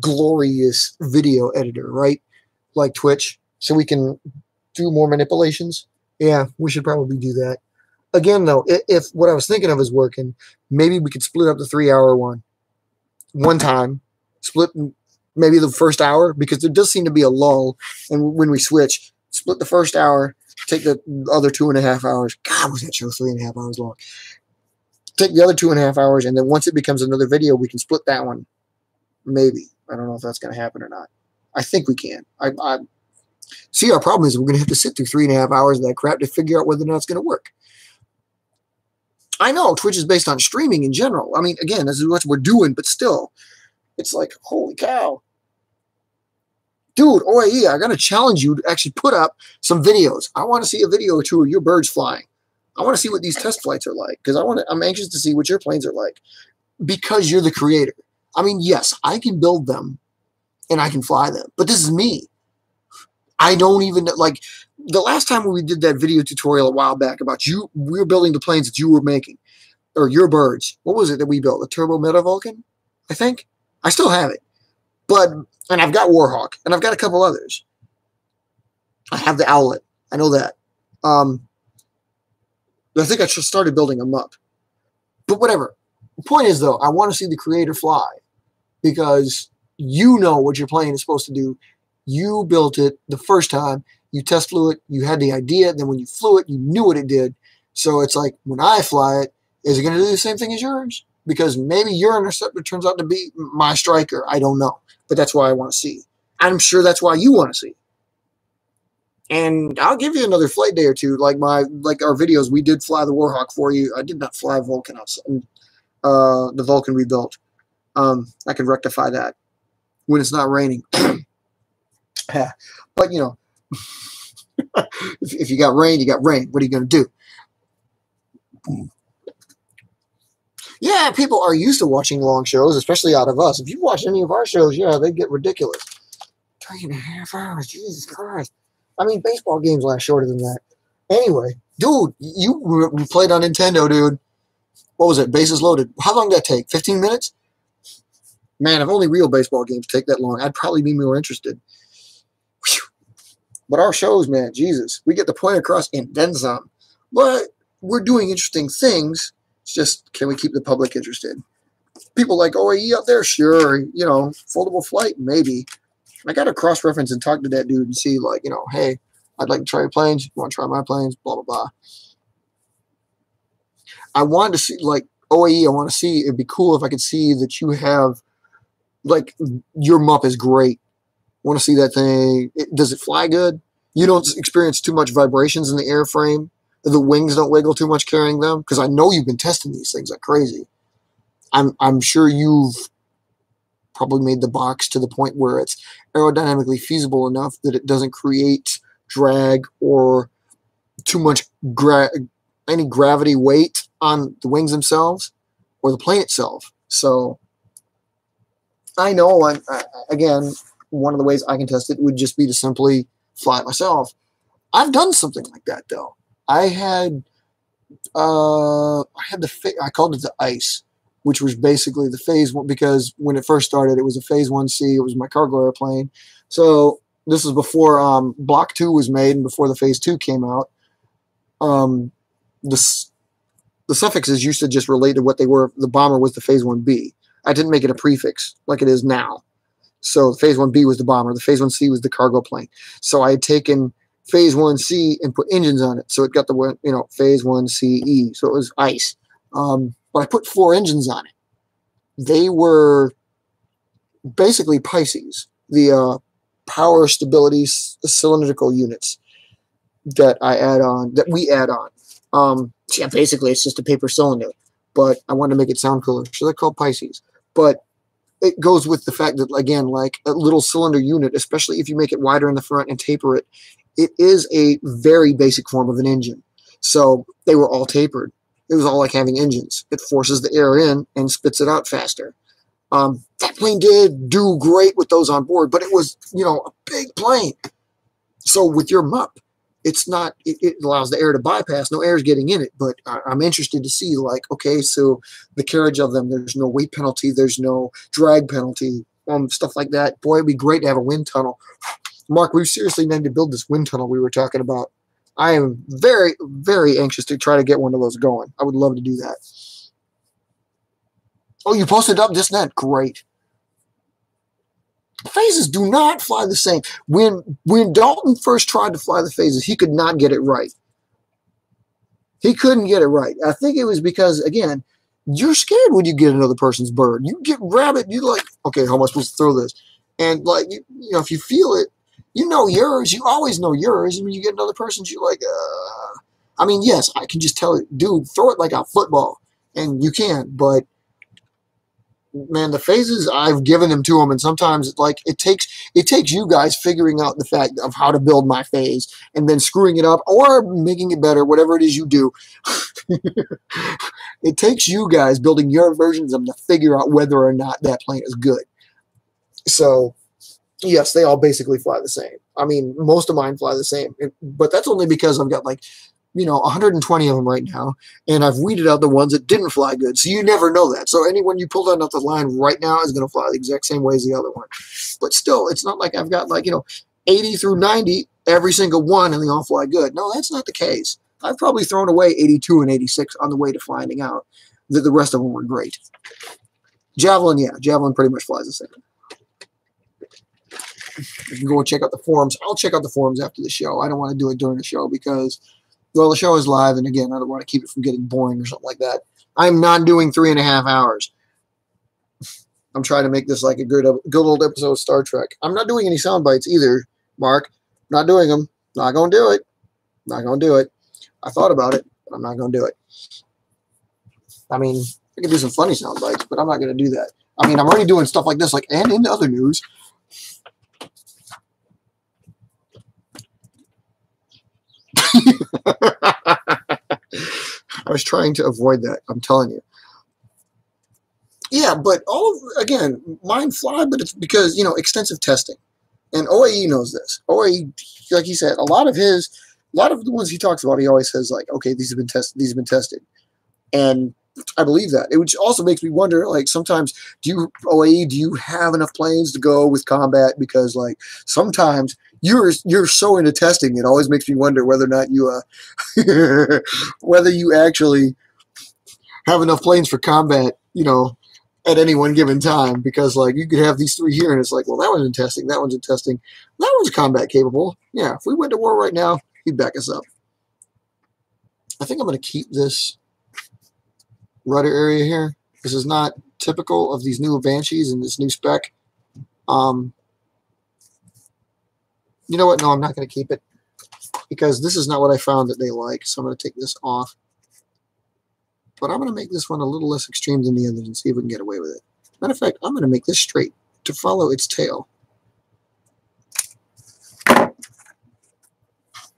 glorious video editor, right? Like Twitch, so we can do more manipulations. Yeah, we should probably do that. Again, though, if what I was thinking of is working, maybe we could split up the 3-hour one time, split maybe the first hour, because there does seem to be a lull. And when we switch, split the first hour, take the other 2.5 hours. God, was that show 3.5 hours long? Take the other 2.5 hours, and then once it becomes another video, we can split that one. Maybe. I don't know if that's going to happen or not. I think we can. I see, our problem is we're going to have to sit through 3.5 hours of that crap to figure out whether or not it's going to work. I know Twitch is based on streaming in general. I mean, again, this is what we're doing, but still, it's like, holy cow. Dude, OAE, I got to challenge you to actually put up some videos. I want to see a video or two of your birds flying. I want to see what these test flights are like, because I'm anxious to see what your planes are like, because you're the creator. I mean, yes, I can build them and I can fly them, but this is me. I don't even, like, the last time we did that video tutorial a while back about you, we were building the planes that you were making, or your birds. What was it that we built? A Turbo Meta Vulcan, I think? I still have it. But, and I've got Warhawk, and I've got a couple others. I have the Owlet. I know that. I think I just started building them up. But whatever. The point is, though, I want to see the creator fly, because you know what your plane is supposed to do. You built it the first time. You test flew it. You had the idea. Then when you flew it, you knew what it did. So it's like, when I fly it, is it going to do the same thing as yours? Because maybe your Interceptor turns out to be my Striker. I don't know. But that's why I want to see. I'm sure that's why you want to see. And I'll give you another flight day or two. Like our videos, we did fly the Warhawk for you. I did not fly Vulcan outside. The Vulcan we built. I can rectify that when it's not raining. But, you know, if you got rain, you got rain. What are you going to do? Yeah, people are used to watching long shows, especially out of us. If you watch any of our shows, yeah, they get ridiculous. 3.5 hours, Jesus Christ. I mean, baseball games last shorter than that. Anyway, dude, you played on Nintendo, dude. What was it? Bases Loaded. How long did that take? 15 minutes? Man, if only real baseball games take that long, I'd probably be more interested. Whew. But our shows, man, Jesus, we get the point across and then some. But we're doing interesting things. It's just, can we keep the public interested? People like OAE out there, sure. You know, Foldable Flight, maybe. I got to cross-reference and talk to that dude and see, like, you know, hey, I'd like to try your planes. You want to try my planes? Blah, blah, blah. I wanted to see, like, OAE, I want to see, it'd be cool if I could see that you have, like, your MUP is great. I want to see that thing. Does it fly good? You don't experience too much vibrations in the airframe? The wings don't wiggle too much carrying them? Because I know you've been testing these things like crazy. I'm sure you've probably made the box to the point where it's aerodynamically feasible enough that it doesn't create drag or too much any gravity weight on the wings themselves or the plane itself. So I know, again, one of the ways I can test it would just be to simply fly it myself. I've done something like that, though. I had the, I called it the ICE, which was basically the Phase one, because when it first started, it was a Phase 1C. It was my cargo airplane. So this was before Block 2 was made and before the Phase 2 came out. The suffixes used to just relate to what they were. The bomber was the Phase 1B. I didn't make it a prefix like it is now. So Phase 1B was the bomber. The Phase 1C was the cargo plane. So I had taken Phase 1C and put engines on it. So it got the one, you know, Phase 1CE. So it was ICE. But I put 4 engines on it. They were basically Pisces, the power stability cylindrical units that I add on, that we add on. Yeah, basically it's just a paper cylinder, but I wanted to make it sound cooler, so they're called Pisces. But it goes with the fact that, again, like a little cylinder unit, especially if you make it wider in the front and taper it, it is a very basic form of an engine. So they were all tapered. It was all like having engines. It forces the air in and spits it out faster. That plane did do great with those on board, but it was, you know, a big plane. So with your MUP, it's not, it allows the air to bypass. No air is getting in it, but I'm interested to see, like, okay, so the carriage of them, there's no weight penalty, there's no drag penalty, stuff like that. Boy, it'd be great to have a wind tunnel. Mark, we seriously need to build this wind tunnel we were talking about. I am very, very anxious to try to get one of those going. I would love to do that. Oh, you posted up just then? Great. Phases do not fly the same. When Dalton first tried to fly the Phases, he could not get it right. He couldn't get it right. I think it was because, again, you're scared when you get another person's bird. You grab it, you're like, okay, how am I supposed to throw this? And, like, you know, if you feel it, you know yours. You always know yours. And when you get another person's, you're like, I mean, yes, I can just tell you, dude, throw it like a football. And you can, but man, the Phases, I've given them to them, and sometimes like it takes you guys figuring out the fact of how to build my Phase and then screwing it up or making it better, whatever it is you do. It takes you guys building your versions of them to figure out whether or not that plane is good. So yes, they all basically fly the same. I mean, most of mine fly the same, but that's only because I've got, like, you know, 120 of them right now, and I've weeded out the ones that didn't fly good, so you never know that. So anyone you pull down off the line right now is going to fly the exact same way as the other one. But still, it's not like I've got, like, you know, 80 through 90, every single one, and they all fly good. No, that's not the case. I've probably thrown away 82 and 86 on the way to finding out that the rest of them were great. Javelin, yeah, Javelin pretty much flies the same. You can go and check out the forums. I'll check out the forums after the show. I don't want to do it during the show because, well, the show is live, and again, I don't want to keep it from getting boring or something like that. I'm not doing 3.5 hours. I'm trying to make this like a good old episode of Star Trek. I'm not doing any sound bites either, Mark. Not doing them. Not going to do it. Not going to do it. I thought about it, but I'm not going to do it. I mean, I could do some funny sound bites, but I'm not going to do that. I mean, I'm already doing stuff like this, like, and in other news. I was trying to avoid that, I'm telling you. Yeah, but all of, again, mine fly, but it's because, you know, extensive testing. And OAE knows this. OAE, like he said, a lot of the ones he talks about, he always says, like, okay, these have been tested, these have been tested. And I believe that. Which also makes me wonder, like, sometimes, do you have enough planes to go with combat? Because, like, sometimes you're so into testing, it always makes me wonder whether or not you whether you actually have enough planes for combat, you know, at any one given time. Because, like, you could have these 3 here, and it's like, well, that one's in testing, that one's in testing, that one's combat capable. Yeah, if we went to war right now, he'd back us up. I think I'm going to keep this rudder area here. This is not typical of these new Banshees and this new spec. You know what? No, I'm not going to keep it because this is not what I found that they like. So I'm going to take this off. But I'm going to make this one a little less extreme than the others and see if we can get away with it. Matter of fact, I'm going to make this straight. to follow its tail.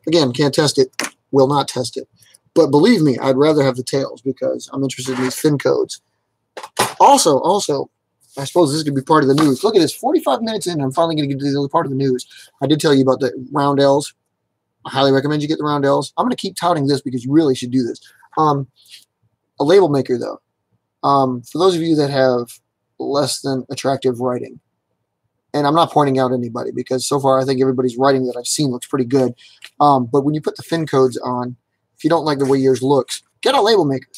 Again, can't test it, will not test it. But believe me, I'd rather have the tails because I'm interested in these fin codes. Also, I suppose this could be part of the news. Look at this, 45 minutes in, I'm finally going to get to the other part of the news. I did tell you about the roundels. I highly recommend you get the roundels. I'm going to keep touting this because you really should do this. A label maker, though. For those of you that have less than attractive writing, and I'm not pointing out anybody because so far I think everybody's writing that I've seen looks pretty good. But when you put the fin codes on, if you don't like the way yours looks, get a label maker.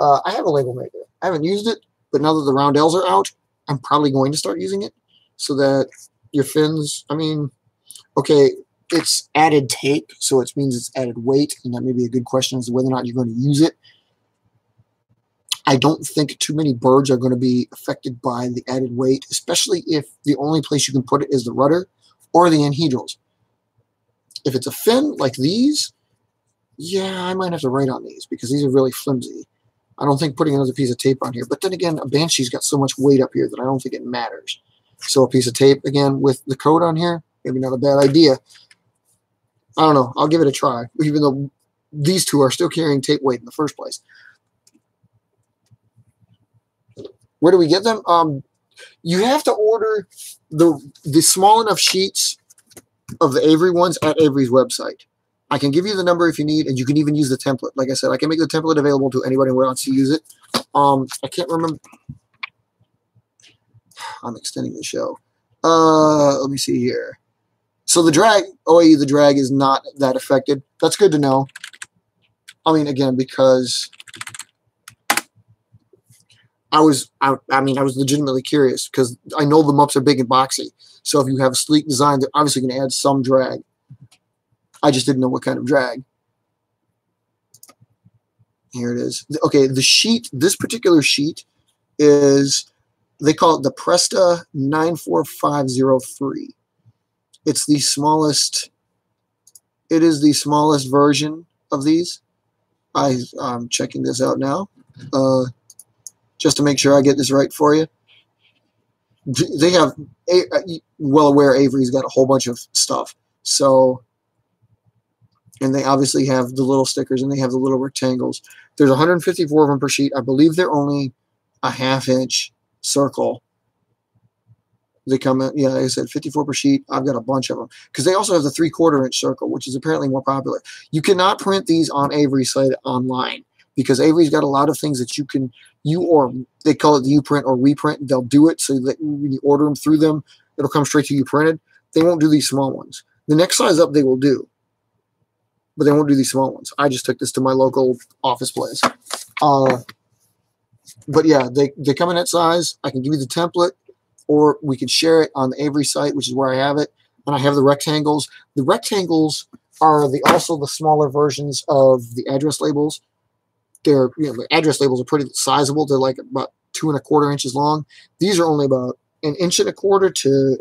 I have a label maker. I haven't used it, but now that the roundels are out, I'm probably going to start using it so that your fins, I mean, okay, it's added tape, so it means it's added weight, and that may be a good question as to whether or not you're going to use it. I don't think too many birds are going to be affected by the added weight, especially if the only place you can put it is the rudder or the anhedrals. If it's a fin like these, yeah, I might have to write on these because these are really flimsy. I don't think putting another piece of tape on here. But then again, a Banshee's got so much weight up here that I don't think it matters. So a piece of tape, again, with the code on here, maybe not a bad idea. I don't know. I'll give it a try, even though these two are still carrying tape weight in the first place. Where do we get them? You have to order the small enough sheets of the Avery ones at Avery's website. I can give you the number if you need, and you can even use the template. Like I said, I can make the template available to anybody who wants to use it. I can't remember. I'm extending the show. Let me see here. So the drag, OAE, the drag is not that affected. That's good to know. I mean, again, because I was legitimately curious because I know the MUPs are big and boxy. So if you have a sleek design, they're obviously going to add some drag. I just didn't know what kind of drag. Here it is. Okay, the sheet, this particular sheet is, they call it the Presta 94503. It's the smallest, it is the smallest version of these. I'm checking this out now. Just to make sure I get this right for you. They have, well aware Avery's got a whole bunch of stuff. So, and they obviously have the little stickers and they have the little rectangles. There's 154 of them per sheet. I believe they're only a half-inch circle. They come in, yeah, like I said, 54 per sheet. I've got a bunch of them. Because they also have the 3/4-inch circle, which is apparently more popular. You cannot print these on Avery's site online. Because Avery's got a lot of things that you can, or they call it the U-print or WePrint. They'll do it so that when you order them through them, it'll come straight to you printed. They won't do these small ones. The next size up they will do, but they won't do these small ones. I just took this to my local office place. But yeah, they come in that size. I can give you the template, or we can share it on the Avery site, which is where I have it. And I have the rectangles. The rectangles are also the smaller versions of the address labels. Their, you know, the address labels are pretty sizable. They're like about 2 1/4 inches long. These are only about 1 1/4 inches to 1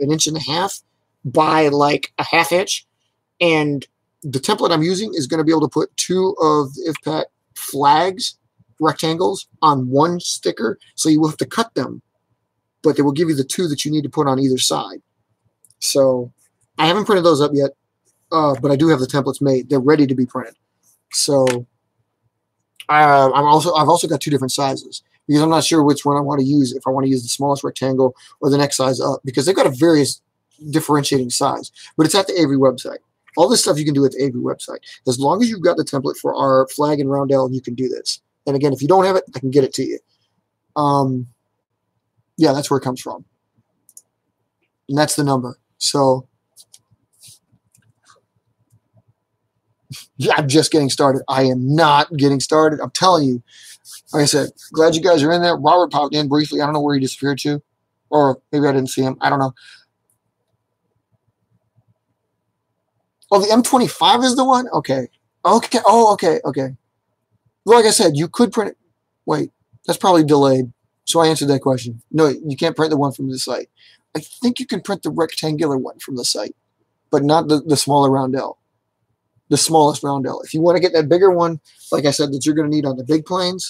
1/2 inches by like a 1/2 inch. And the template I'm using is going to be able to put 2 of the IFPAC flags, rectangles, on one sticker. So you will have to cut them, but they will give you the 2 that you need to put on either side. So I haven't printed those up yet, but I do have the templates made. They're ready to be printed. So I've also got 2 different sizes because I'm not sure which one I want to use, if I want to use the smallest rectangle or the next size up, because they've got a various differentiating size, but it's at the Avery website. All this stuff you can do at the Avery website. As long as you've got the template for our flag and roundel, you can do this. And again, if you don't have it, I can get it to you. Yeah, that's where it comes from. And that's the number. So yeah, I'm just getting started. I am not getting started. I'm telling you. Like I said, glad you guys are in there. Robert popped in briefly. I don't know where he disappeared to. Or maybe I didn't see him. I don't know. Oh, the M25 is the one? Okay. Okay. Oh, okay. Okay. Like I said, you could print it. Wait, that's probably delayed. So I answered that question. No, you can't print the one from the site. I think you can print the rectangular one from the site, but not the smaller roundel. The smallest roundel. If you want to get that bigger one, like I said, that you're going to need on the big planes,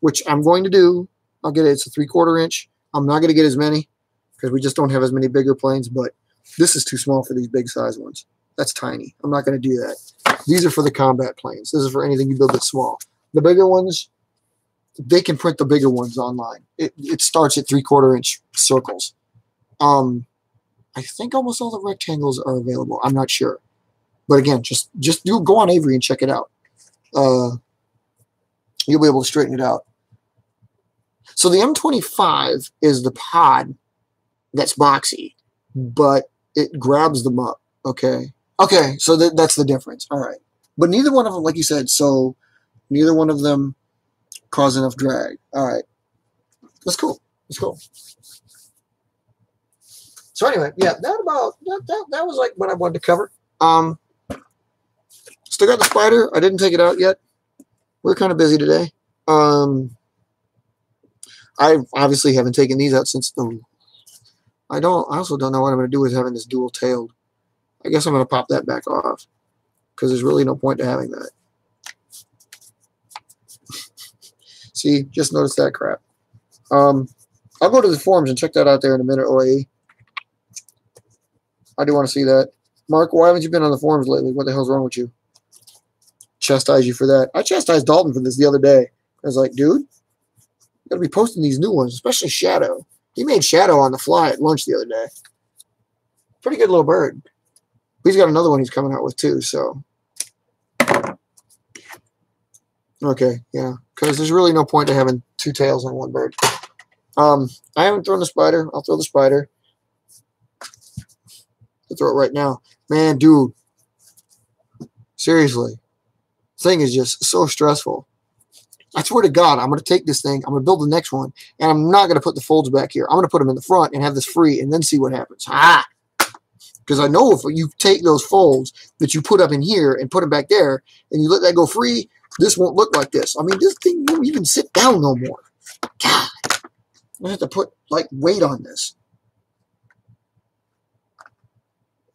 which I'm going to do, I'll get it. It's a 3/4 inch. I'm not going to get as many because we just don't have as many bigger planes, but this is too small for these big size ones. That's tiny. I'm not going to do that. These are for the combat planes. This is for anything you build that's small. The bigger ones, they can print the bigger ones online. It starts at 3/4 inch circles. I think almost all the rectangles are available. I'm not sure. But again, just do go on Avery and check it out. You'll be able to straighten it out. So the M25 is the pod that's boxy, but it grabs them up. Okay. Okay, so that's the difference. All right. But neither one of them, like you said, so neither one of them cause enough drag. All right. That's cool. That's cool. So anyway, yeah, that was like what I wanted to cover. Still got the Spider. I didn't take it out yet. We're kind of busy today. I obviously haven't taken these out since the... I also don't know what I'm going to do with having this dual-tailed. I guess I'm going to pop that back off because there's really no point to having that. See, just noticed that crap. I'll go to the forums and check that out there in a minute, OAE. I do want to see that. Mark, why haven't you been on the forums lately? What the hell's wrong with you? Chastise you for that. I chastised Dalton for this the other day. I was like, dude, you got to be posting these new ones, especially Shadow. He made Shadow on the fly at lunch the other day. Pretty good little bird. He's got another one he's coming out with too, so. Okay, yeah, because there's really no point to having two tails on one bird. I haven't thrown the Spider. I'll throw the Spider. I'll throw it right now. Man, dude. Seriously. This thing is just so stressful. I swear to God, I'm going to take this thing, I'm going to build the next one, and I'm not going to put the folds back here. I'm going to put them in the front and have this free and then see what happens. Ah! Because I know if you take those folds that you put up in here and put them back there, and you let that go free, this won't look like this. I mean, this thing won't even sit down no more. God. I'm going to have to put, like, weight on this.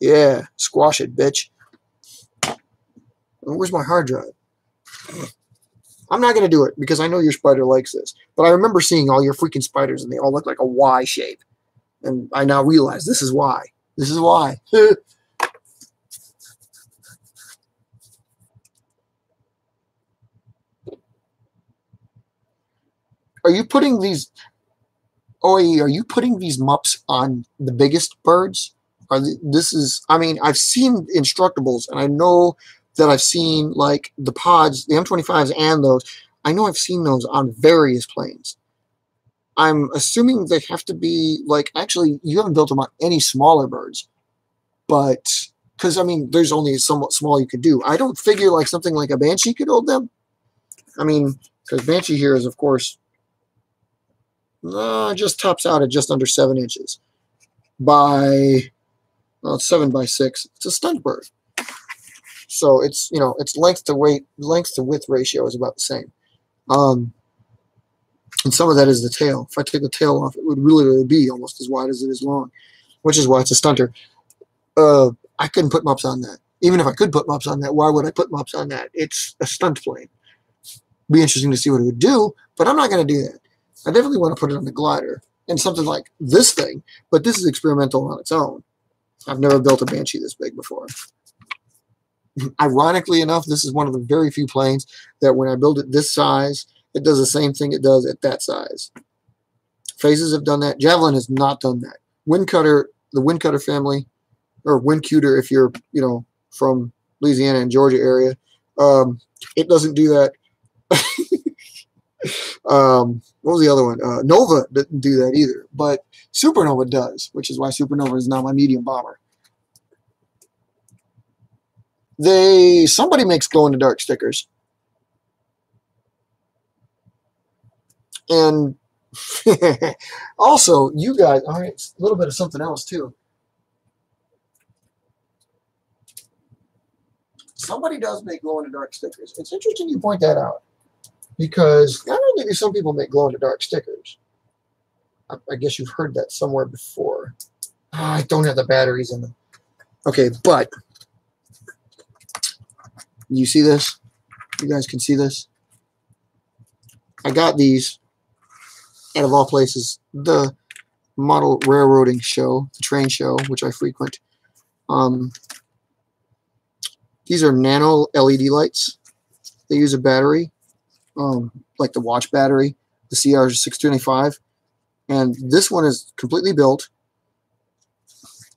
Yeah. Squash it, bitch. Where's my hard drive? I'm not going to do it because I know your Spider likes this. But I remember seeing all your freaking Spiders, and they all look like a Y shape. And I now realize this is why. This is why. Are you putting these... OAE, are you putting these MUPs on the biggest birds? This is... I mean, I've seen Instructables, and I know that I've seen, like, the pods, the M25s and those. I know I've seen those on various planes. I'm assuming they have to be, like, actually, you haven't built them on any smaller birds. But, because, I mean, there's only somewhat small you could do. I don't figure, like, something like a Banshee could hold them. I mean, because Banshee here is, of course, just tops out at just under 7 inches. By, well, it's 7 by 6. It's a stunt bird. So it's, you know, its length to width ratio is about the same. And some of that is the tail. If I take the tail off, it would really be almost as wide as it is long, which is why it's a stunter. I couldn't put MUPs on that. Even if I could put MUPs on that, why would I put MUPs on that? It's a stunt plane. Be interesting to see what it would do, but I'm not going to do that. I definitely want to put it on the glider and something like this thing, but this is experimental on its own. I've never built a Banshee this big before. Ironically enough, this is one of the very few planes that when I build it this size, it does the same thing it does at that size. Phases have done that. Javelin has not done that. Windcutter, the Windcutter family, or Windcutter if you're, you know, from Louisiana and Georgia area, it doesn't do that. What was the other one? Nova didn't do that either, but Supernova does, which is why Supernova is now my medium bomber. Somebody makes glow-in-the-dark stickers. And also, you guys, all right, a little bit of something else, too. Somebody does make glow-in-the-dark stickers. It's interesting you point that out because I don't think some people make glow-in-the-dark stickers. I guess you've heard that somewhere before. Oh, I don't have the batteries in them. Okay, but... you see this? You guys can see this? I got these, out of all places, the model railroading show, the train show, which I frequent. These are nano LED lights. They use a battery, like the watch battery, the CR625. And this one is completely built,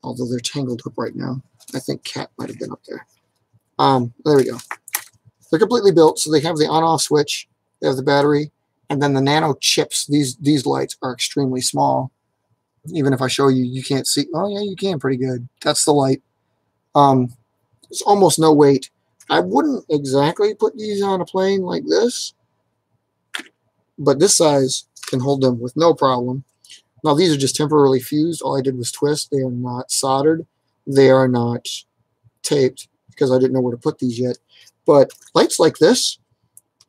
although they're tangled up right now. I think Cat might have been up there. There we go. They're completely built, so they have the on-off switch, they have the battery, and then the nano chips. These lights are extremely small. Even if I show you, you can't see. Oh, yeah, you can pretty good. That's the light. It's almost no weight. I wouldn't exactly put these on a plane like this, but this size can hold them with no problem. Now, these are just temporarily fused. All I did was twist. They are not soldered. They are not taped because I didn't know where to put these yet. But lights like this,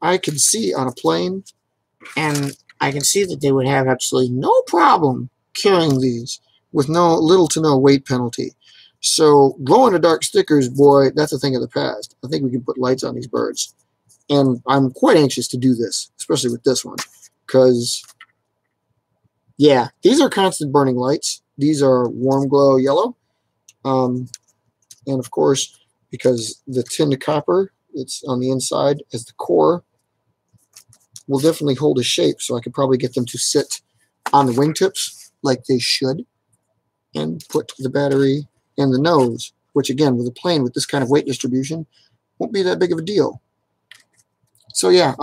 I can see on a plane, and I can see that they would have absolutely no problem carrying these with no little to no weight penalty. So glow-in-the-dark stickers, boy, that's a thing of the past. I think we can put lights on these birds. And I'm quite anxious to do this, especially with this one, because, yeah, these are constant burning lights. These are warm glow yellow. And, of course, because the tin to copper that's on the inside as the core will definitely hold a shape, so I could probably get them to sit on the wingtips like they should and put the battery in the nose, which, again, with a plane with this kind of weight distribution, won't be that big of a deal. So, yeah,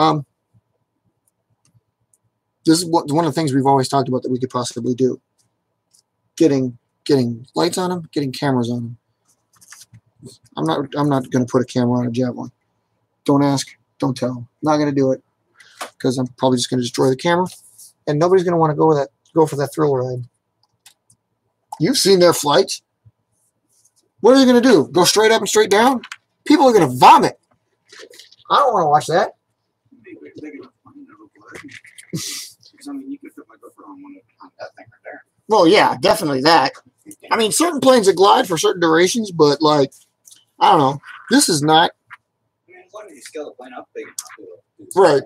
this is one of the things we've always talked about that we could possibly do, getting lights on them, getting cameras on them. I'm not going to put a camera on a Javelin. Don't ask, don't tell. Not going to do it because I'm probably just going to destroy the camera, and nobody's going to want to go for that thrill ride. You've seen their flights. What are they going to do? Go straight up and straight down? People are going to vomit. I don't want to watch that. I mean, you could put my gopher on that thing right there. Well, yeah, definitely that. I mean, certain planes that glide for certain durations, but, like, I don't know. This is not. I mean, as long as you scale the plane up, they can do it. Right.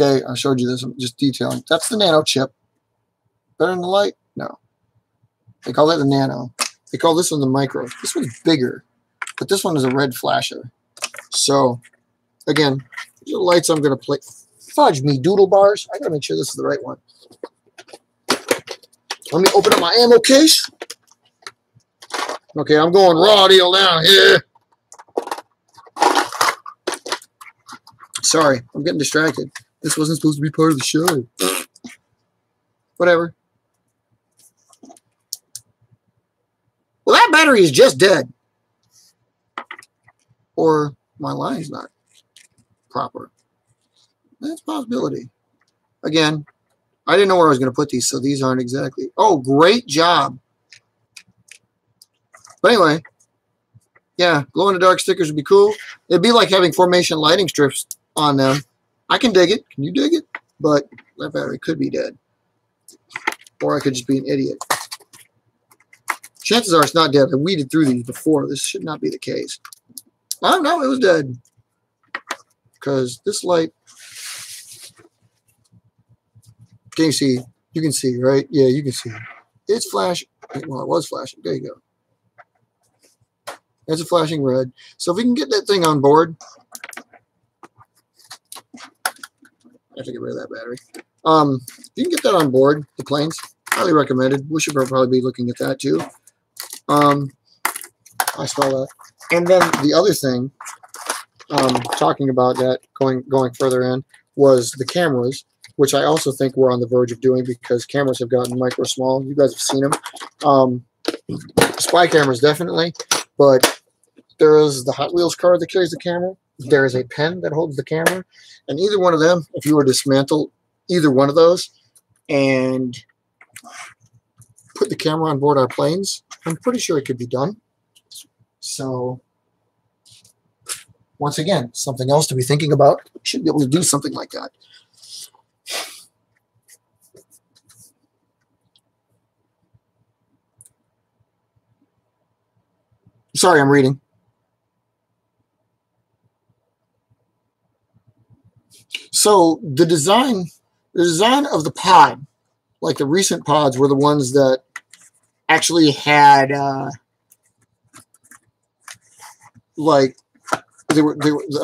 Okay, I showed you this. I'm just detailing. That's the nano chip. Better than the light? No. They call that the nano. They call this one the micro. This one's bigger, but this one is a red flasher. So, again, the lights I'm going to play. Fudge me, doodle bars. I got to make sure this is the right one. Let me open up my ammo case. Okay, I'm going raw deal down here. Sorry, I'm getting distracted. This wasn't supposed to be part of the show. Whatever. Well, that battery is just dead. Or my line's not proper. That's a possibility. Again, I didn't know where I was going to put these, so these aren't exactly. Oh, great job. But anyway, yeah, glow-in-the-dark stickers would be cool. It'd be like having formation lighting strips on them. I can dig it. Can you dig it? But that battery could be dead. Or I could just be an idiot. Chances are it's not dead. I weeded through these before. This should not be the case. I don't know. It was dead. Because this light... Can you see? You can see, right? Yeah, you can see. It's flashing. Well, it was flashing. There you go. That's a flashing red. So if we can get that thing on board. I have to get rid of that battery. If you can get that on board, the planes, highly recommended. We should probably be looking at that too. I saw that. And then the other thing, talking about that, going further in, was the cameras, which I also think we're on the verge of doing because cameras have gotten micro small. You guys have seen them. Spy cameras, definitely. But there is the Hot Wheels car that carries the camera. There is a pen that holds the camera. And either one of them, if you were to dismantle either one of those and put the camera on board our planes, I'm pretty sure it could be done. So, once again, something else to be thinking about. We should be able to do something like that. Sorry, I'm reading. So the design of the pod like the recent pods were the ones that actually had like they were the ones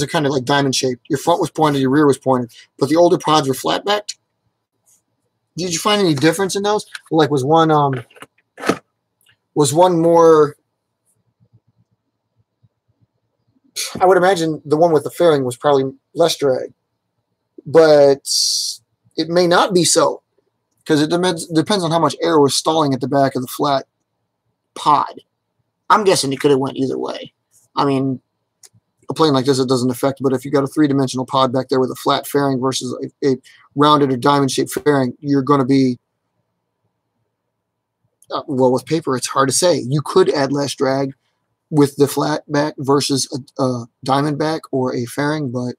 that kind of like diamond shaped. Your front was pointed, your rear was pointed, but the older pods were flat backed. Did you find any difference in those? Like was one more? I would imagine the one with the fairing was probably less drag, but it may not be so because it depends on how much air was stalling at the back of the flat pod. I'm guessing it could have went either way. I mean, a plane like this, it doesn't affect, but if you got a three-dimensional pod back there with a flat fairing versus a rounded or diamond-shaped fairing, you're going to be, well, with paper, it's hard to say. You could add less drag with the flat back versus a diamond back or a fairing, but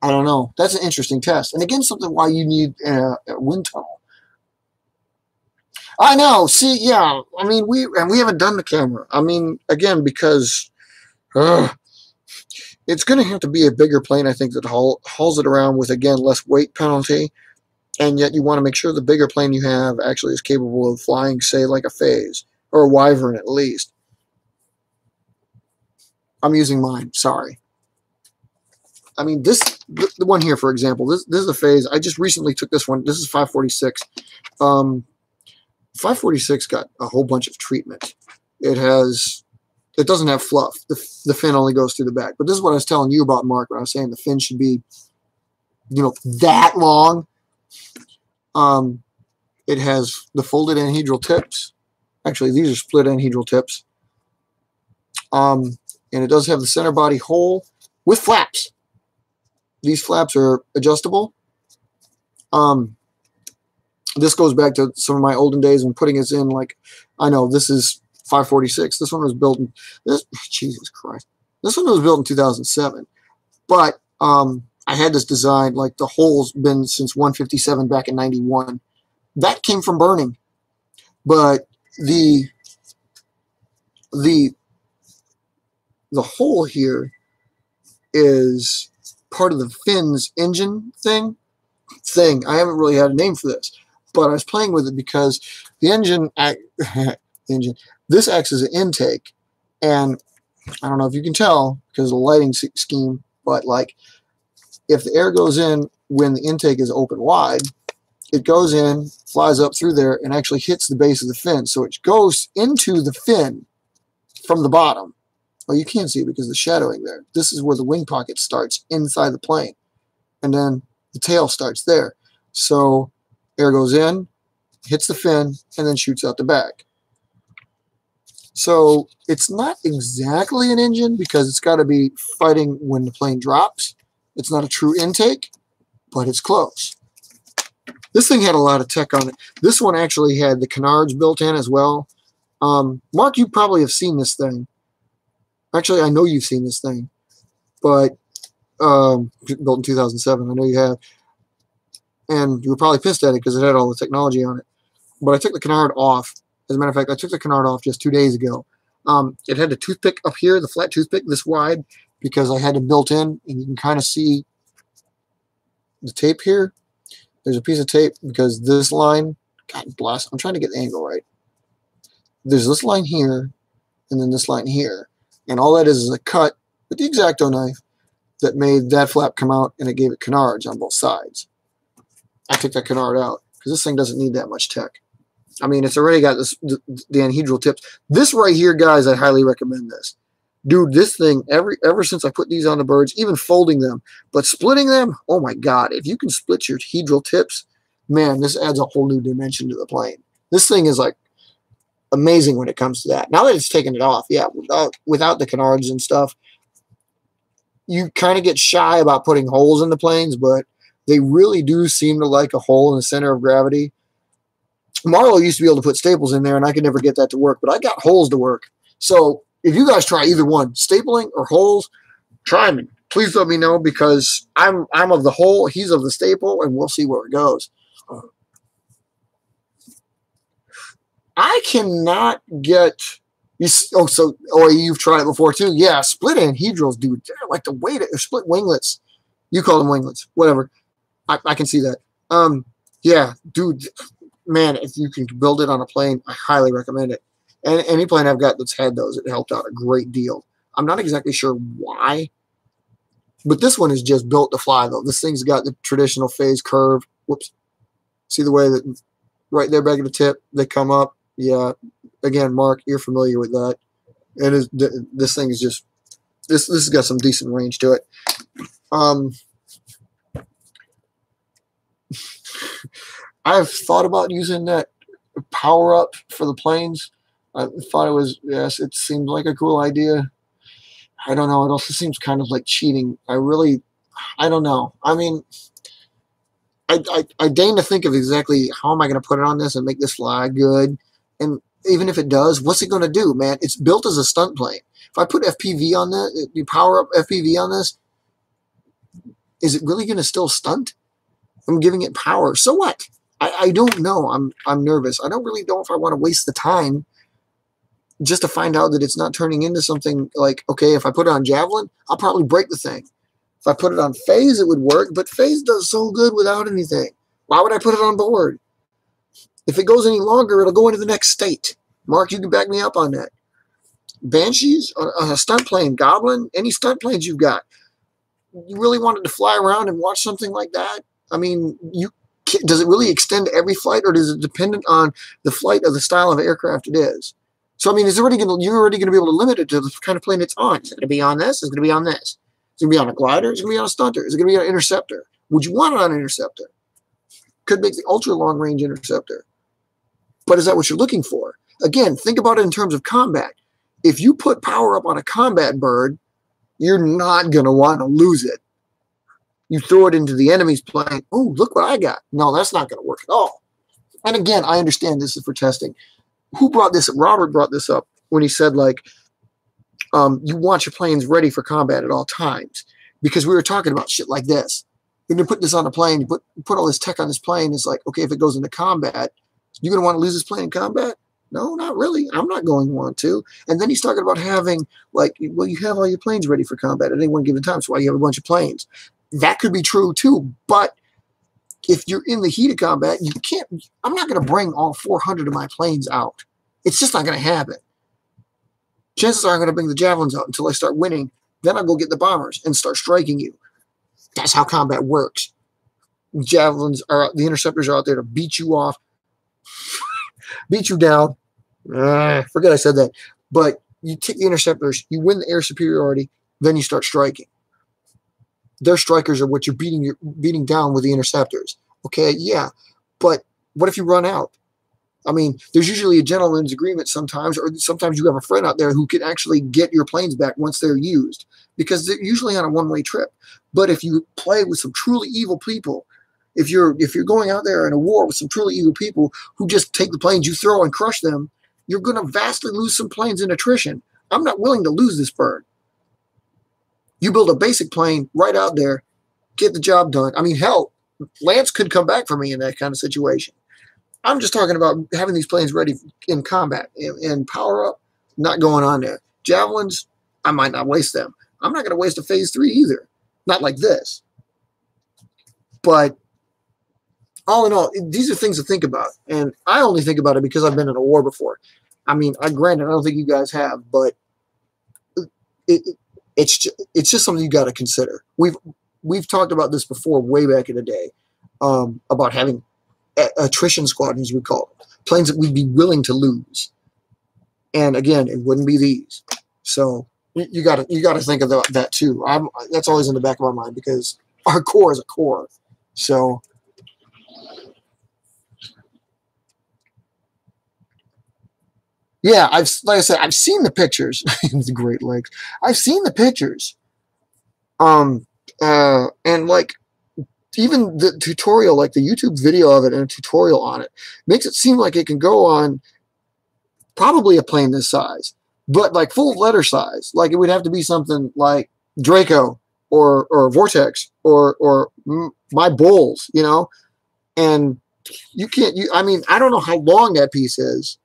I don't know. That's an interesting test. And again, something why you need a wind tunnel. I know. See, yeah. I mean, we haven't done the camera. I mean, again, because it's going to have to be a bigger plane, I think, that hauls it around with, again, less weight penalty. And yet you want to make sure the bigger plane you have actually is capable of flying, say, like a Phase or a Wyvern at least. I'm using mine. Sorry. I mean, the one here, for example, this is a Phase. I just recently took this one. This is 546. 546 got a whole bunch of treatment. It doesn't have fluff. The fin only goes through the back. But this is what I was telling you about, Mark, when I was saying the fin should be, you know, that long. It has the folded anhedral tips. Actually, these are split anhedral tips. And it does have the center body hole with flaps. These flaps are adjustable. This goes back to some of my olden days when putting this in, like, I know this is 546. This one was built in, Jesus Christ. This one was built in 2007. But I had this design, like the hole's been since 157 back in 91. That came from burning. But the hole here is part of the fin's engine thing. I haven't really had a name for this. But I was playing with it because the engine, this acts as an intake, and I don't know if you can tell because of the lighting scheme, but like if the air goes in when the intake is open wide, it goes in, flies up through there, and actually hits the base of the fin. So it goes into the fin from the bottom. Well, you can't see it because of the shadowing there. This is where the wing pocket starts inside the plane, and then the tail starts there. So air goes in, hits the fin, and then shoots out the back. So it's not exactly an engine because it's got to be fighting when the plane drops. It's not a true intake, but it's close. This thing had a lot of tech on it. This one actually had the canards built in as well. Mark, you probably have seen this thing. Actually, I know you've seen this thing, but built in 2007. I know you have. And you were probably pissed at it because it had all the technology on it. But I took the canard off. As a matter of fact, I took the canard off just 2 days ago. It had the toothpick up here, the flat toothpick this wide, because I had it built in. And you can kind of see the tape here. There's a piece of tape because this line, God bless, I'm trying to get the angle right. There's this line here and then this line here. And all that is a cut with the X-Acto knife that made that flap come out, and it gave it canards on both sides. I took that canard out because this thing doesn't need that much tech. I mean, it's already got this, the anhedral tips. This right here, guys, I highly recommend this. Dude, this thing, ever since I put these on the birds, even folding them, but splitting them, oh my God, if you can split your hedral tips, man, this adds a whole new dimension to the plane. This thing is like amazing when it comes to that. Now that it's taken it off, yeah, without the canards and stuff, you kind of get shy about putting holes in the planes, but they really do seem to like a hole in the center of gravity. Marlowe used to be able to put staples in there, and I could never get that to work, but I got holes to work. So if you guys try either one, stapling or holes, try me. Please let me know because I'm of the hole, he's of the staple, and we'll see where it goes. I cannot get – you've tried it before too. Yeah, split anhedrals, dude. They're like the weight – split winglets. You call them winglets, whatever. I can see that. Yeah, dude, man, if you can build it on a plane, I highly recommend it. And any plane I've got that's had those, it helped out a great deal. I'm not exactly sure why, but this one is just built to fly, though. This thing's got the traditional phase curve. Whoops. See the way that right there back at the tip, they come up. Yeah. Again, Mark, you're familiar with that. And this thing is just, this has got some decent range to it. I've thought about using that power up for the planes. I thought it was, yes, it seemed like a cool idea. I don't know. It also seems kind of like cheating. I don't know. I mean, I deign to think of exactly how am I going to put it on this and make this fly good. And even if it does, what's it going to do, man? It's built as a stunt plane. If I put FPV on that, you power up FPV on this, is it really going to still stunt? I'm giving it power. So what? I don't know. I'm nervous. I don't really know if I want to waste the time just to find out that it's not turning into something like, okay, if I put it on Javelin, I'll probably break the thing. If I put it on Phase, it would work, but Phase does so good without anything. Why would I put it on board? If it goes any longer, it'll go into the next state. Mark, you can back me up on that. Banshees, a stunt plane, Goblin, any stunt planes you've got. You really wanted to fly around and watch something like that? I mean, does it really extend to every flight, or is it dependent on the flight of the style of aircraft it is? So, I mean, you're already going to be able to limit it to the kind of plane it's on. Is it going to be on this? Is it going to be on this? Is it going to be on a glider? Is it going to be on a stunter? Is it going to be on an interceptor? Would you want it on an interceptor? Could make the ultra-long-range interceptor. But is that what you're looking for? Again, think about it in terms of combat. If you put power up on a combat bird, you're not going to want to lose it. You throw it into the enemy's plane. Oh, look what I got. No, that's not going to work at all. And again, I understand this is for testing. Who brought this up? Robert brought this up when he said, like, you want your planes ready for combat at all times, because we were talking about shit like this. You're going to put this on a plane, you put all this tech on this plane. It's like, okay, if it goes into combat, you're going to want to lose this plane in combat? No, not really. I'm not going to want to. And then he's talking about having, like, well, you have all your planes ready for combat at any one given time. So why you have a bunch of planes? That could be true, too, but if you're in the heat of combat, you can't. I'm not going to bring all 400 of my planes out. It's just not going to happen. Chances are I'm going to bring the javelins out until I start winning. Then I'll go get the bombers and start striking you. That's how combat works. Javelins are the interceptors are out there to beat you off, beat you down. Forget I said that. But you take the interceptors, you win the air superiority, then you start striking. Their strikers are what you're beating down with the interceptors. Okay, yeah, but what if you run out? I mean, there's usually a gentleman's agreement sometimes, or sometimes you have a friend out there who can actually get your planes back once they're used, because they're usually on a one-way trip. But if you play with some truly evil people, if you're going out there in a war with some truly evil people who just take the planes you throw and crush them, you're going to vastly lose some planes in attrition. I'm not willing to lose this bird. You build a basic plane right out there, get the job done. I mean, hell, Lance could come back for me in that kind of situation. I'm just talking about having these planes ready in combat and power up, not going on there. Javelins, I might not waste them. I'm not going to waste a phase 3 either, not like this. But all in all, these are things to think about. And I only think about it because I've been in a war before. I mean, granted, I don't think you guys have, but it's just something you got to consider. We've talked about this before, way back in the day, about having attrition squadrons, we call them, planes that we'd be willing to lose. And again, it wouldn't be these. So you got to think about that too. That's always in the back of my mind, because our core is a core. So yeah, like I said, I've seen the pictures. The Great Lakes. I've seen the pictures. And like even the tutorial, like the YouTube video of it and a tutorial on it, makes it seem like it can go on probably a plane this size, but like full letter size. Like it would have to be something like Draco or Vortex or my Bulls, you know? And you can't, I mean, I don't know how long that piece is.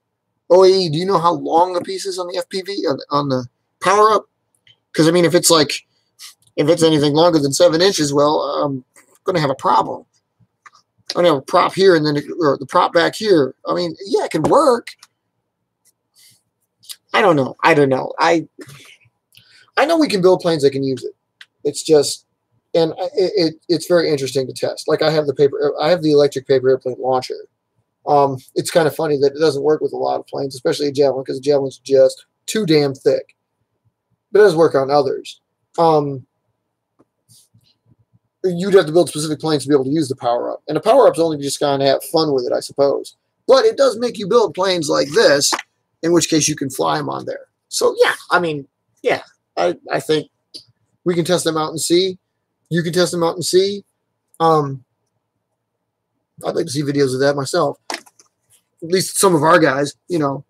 OAE, do you know how long the piece is on the FPV, on the power-up? Because, I mean, if it's anything longer than 7 inches, well, I'm going to have a problem. oh no, prop here and then or the prop back here. I mean, yeah, it could work. I don't know. I don't know. I know we can build planes that can use it. It's just, and it's very interesting to test. Like I have the electric paper airplane launcher. It's kind of funny that it doesn't work with a lot of planes, especially a Javelin, because a Javelin's just too damn thick. But it does work on others. You'd have to build specific planes to be able to use the power-up. And the power-up's only just kind of have fun with it, I suppose. But it does make you build planes like this, in which case you can fly them on there. So, yeah, I mean, yeah, I think we can test them out and see. You can test them out and see. I'd like to see videos of that myself. At least some of our guys, you know,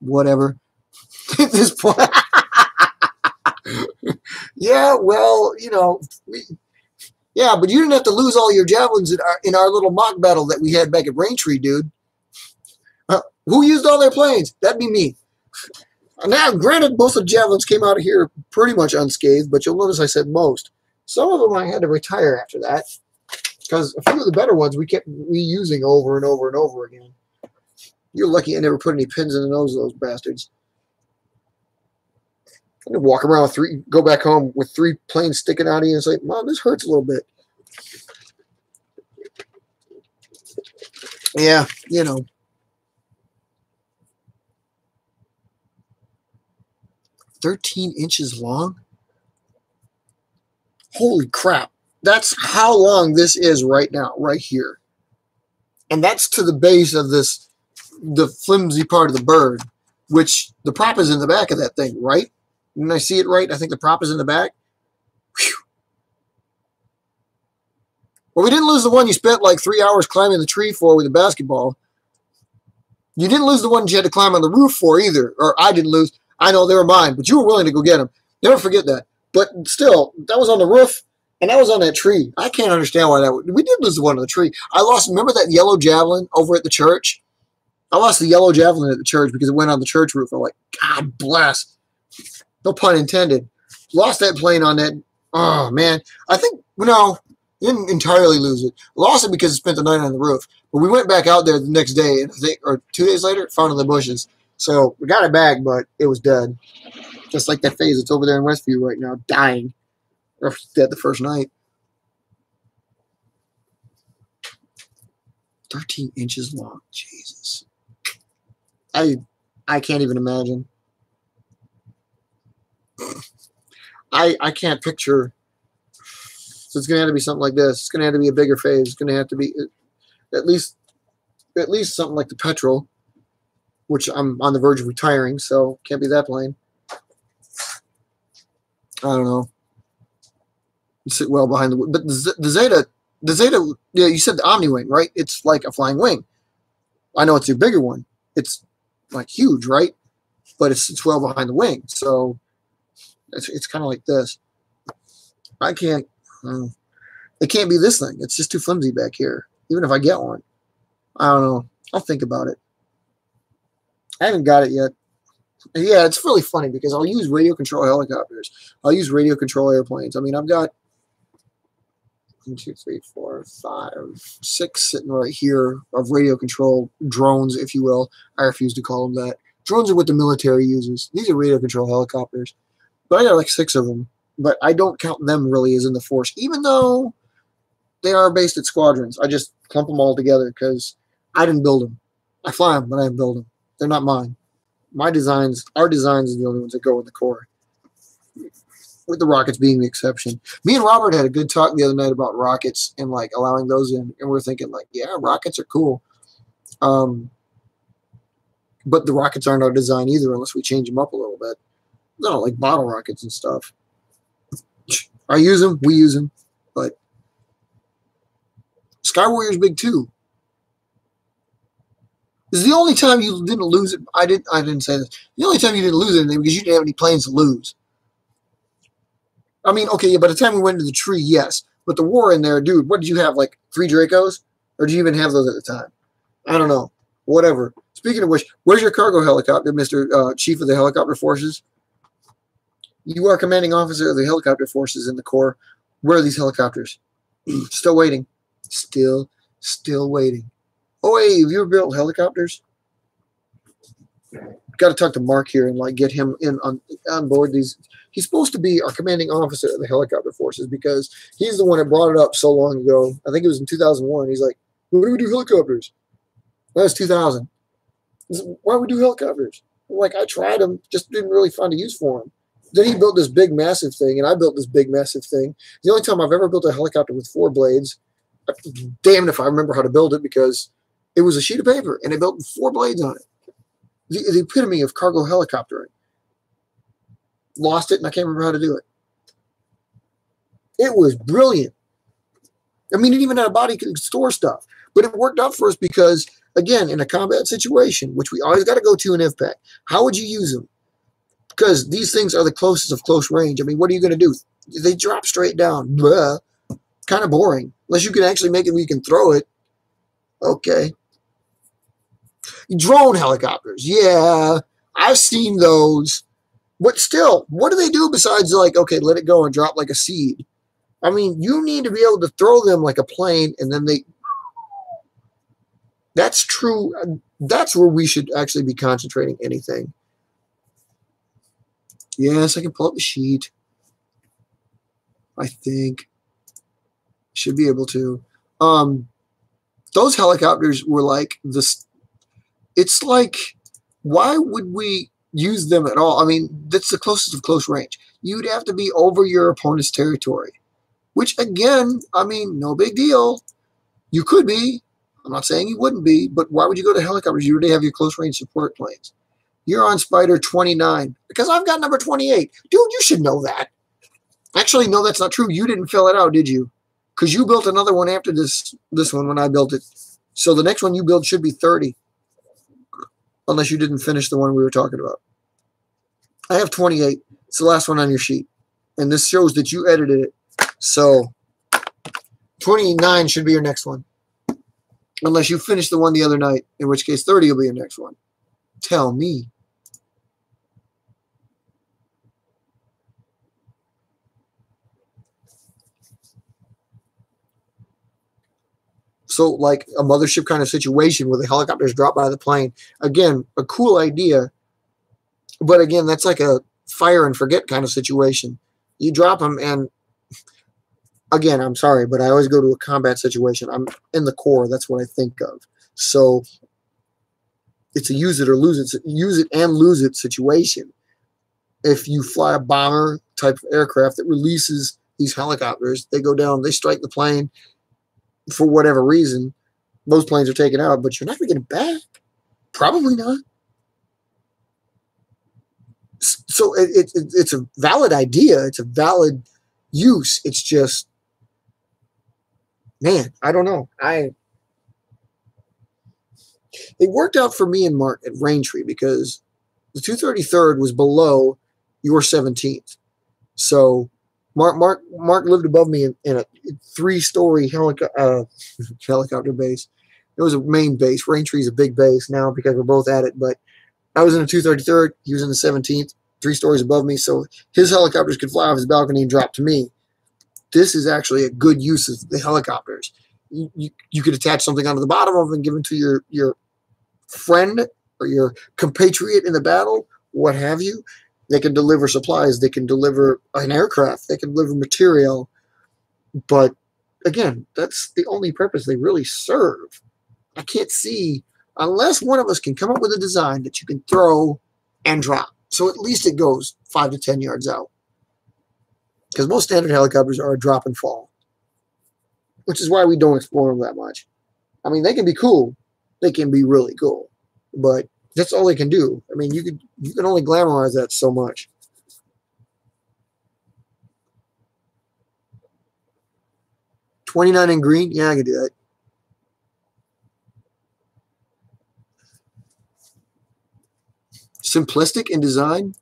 whatever. At this point... Yeah, well, you know, yeah, but you didn't have to lose all your Javelins in our little mock battle that we had back at Raintree, dude. Who used all their planes? That'd be me. Now, granted, most of the Javelins came out of here pretty much unscathed, but you'll notice I said most. Some of them I had to retire after that because a few of the better ones we kept reusing over and over and over again. You're lucky I never put any pins in the nose of those bastards. I'm going to walk around with go back home with 3 planes sticking out of you and say, Mom, this hurts a little bit. Yeah, you know. "13 inches long?" Holy crap. That's how long this is right now, right here. And that's to the base of this, the flimsy part of the bird, which the prop is in the back of that thing, right? And I see it right. I think the prop is in the back. Whew. Well, we didn't lose the one you spent like 3 hours climbing the tree for with a basketball. You didn't lose the one you had to climb on the roof for either. Or I didn't lose. I know they were mine, but you were willing to go get them. Never forget that. But still, that was on the roof, and that was on that tree. I can't understand why that would. We did lose the one on the tree. I lost. Remember that yellow javelin over at the church? I lost the yellow javelin at the church because it went on the church roof. I'm like, God bless. No pun intended. Lost that plane on that. Oh, man. I think, no, didn't entirely lose it. Lost it because it spent the night on the roof. But we went back out there the next day, and I think, or 2 days later, found it in the bushes. So we got it back, but it was dead. Just like that phase that's over there in Westview right now, dying. Or dead the first night. 13 inches long. Jesus. I can't even imagine. I can't picture. So it's going to have to be something like this. It's going to have to be a bigger phase. It's going to have to be at least something like the Petrel, which I'm on the verge of retiring, so can't be that plane. I don't know. You sit well behind the... But the Zeta, yeah, you said the Omni-Wing, right? It's like a flying wing. I know it's your bigger one. It's like huge, right? But it's well behind the wing, so... It's kind of like this. I can't. It can't be this thing. It's just too flimsy back here. Even if I get one, I don't know. I'll think about it. I haven't got it yet. Yeah, it's really funny because I'll use radio control helicopters. I'll use radio control airplanes. I mean, I've got 1, 2, 3, 4, 5, 6 sitting right here of radio control drones, if you will. I refuse to call them that. Drones are what the military uses. These are radio control helicopters. But I got like 6 of them, but I don't count them really as in the force, even though they are based at squadrons. I just clump them all together because I didn't build them. I fly them, but I didn't build them. They're not mine. Our designs are the only ones that go in the Corps, with the rockets being the exception. Me and Robert had a good talk the other night about rockets and like allowing those in, and we're thinking like, yeah, rockets are cool. But the rockets aren't our design either unless we change them up a little bit. No, like bottle rockets and stuff. I use them. We use them. But Sky Warrior's big too. This is the only time you didn't lose it. I didn't say this. The only time you didn't lose anything because you didn't have any planes to lose. I mean, okay, yeah, by the time we went to the tree, yes. But the war in there, dude, what did you have? Like 3 Dracos? Or do you even have those at the time? I don't know. Whatever. Speaking of which, where's your cargo helicopter, Mr. Chief of the Helicopter Forces? You are commanding officer of the helicopter forces in the Corps. Where are these helicopters? Still waiting. Still waiting. Oh, hey, have you ever built helicopters? Got to talk to Mark here and like get him in on board these. He's supposed to be our commanding officer of the helicopter forces because he's the one that brought it up so long ago. I think it was in 2001. He's like, "Why do we do helicopters?" That was 2000. He's like, "Why do we do helicopters?" I'm like, I tried them, just didn't really find a use for them. Then he built this big massive thing, and I built this big massive thing. The only time I've ever built a helicopter with four blades. Damned if I remember how to build it because it was a sheet of paper, and it built four blades on it. The epitome of cargo helicoptering. Lost it, and I can't remember how to do it. It was brilliant. I mean, it even had a body could store stuff, but it worked out for us because, again, in a combat situation, which we always got to go to in IFPAC, how would you use them? Because these things are the closest of close range. I mean, what are you going to do? They drop straight down. Blah. Kind of boring. Unless you can actually make it where you can throw it. Okay. Drone helicopters. Yeah. I've seen those. But still, what do they do besides like, okay, let it go and drop like a seed? I mean, you need to be able to throw them like a plane and then they... That's true. That's where we should actually be concentrating anything. Yes, I can pull up the sheet. I think. Should be able to. Those helicopters were like this. It's like, why would we use them at all? I mean, that's the closest of close range. You'd have to be over your opponent's territory, which again, I mean, no big deal. You could be. I'm not saying you wouldn't be, but why would you go to helicopters? You already have your close range support planes. You're on Spider 29 because I've got number 28. Dude, you should know that. Actually, no, that's not true. You didn't fill it out, did you? Because you built another one after this one when I built it. So the next one you build should be 30. Unless you didn't finish the one we were talking about. I have 28. It's the last one on your sheet. And this shows that you edited it. So 29 should be your next one. Unless you finish the one the other night, in which case 30 will be your next one. Tell me. So like a mothership kind of situation where the helicopters drop by the plane. Again, a cool idea. But again, that's like a fire and forget kind of situation. You drop them and, again, I'm sorry, but I always go to a combat situation. I'm in the core. That's what I think of. So it's a use it or lose it, use it and lose it situation. If you fly a bomber type of aircraft that releases these helicopters, they go down, they strike the plane. For whatever reason, those planes are taken out, but you're not going to get it back. Probably not. So it's a valid idea. It's a valid use. It's just, man, I don't know. It worked out for me and Mark at Rain Tree because the 233rd was below your 17th. So... Mark lived above me in a three-story helicopter base. It was a main base. Rain Tree's a big base now because we're both at it. But I was in the 233rd. He was in the 17th, 3 stories above me. So his helicopters could fly off his balcony and drop to me. This is actually a good use of the helicopters. You could attach something onto the bottom of them and give them to your friend or your compatriot in the battle, what have you. They can deliver supplies. They can deliver an aircraft. They can deliver material. But, again, that's the only purpose they really serve. I can't see, unless one of us can come up with a design that you can throw and drop. So at least it goes 5 to 10 yards out. Because most standard helicopters are a drop and fall, which is why we don't explore them that much. I mean, they can be cool. They can be really cool. But... that's all they can do. I mean, you can only glamorize that so much. $29 in green? Yeah, I can do that. Simplistic in design?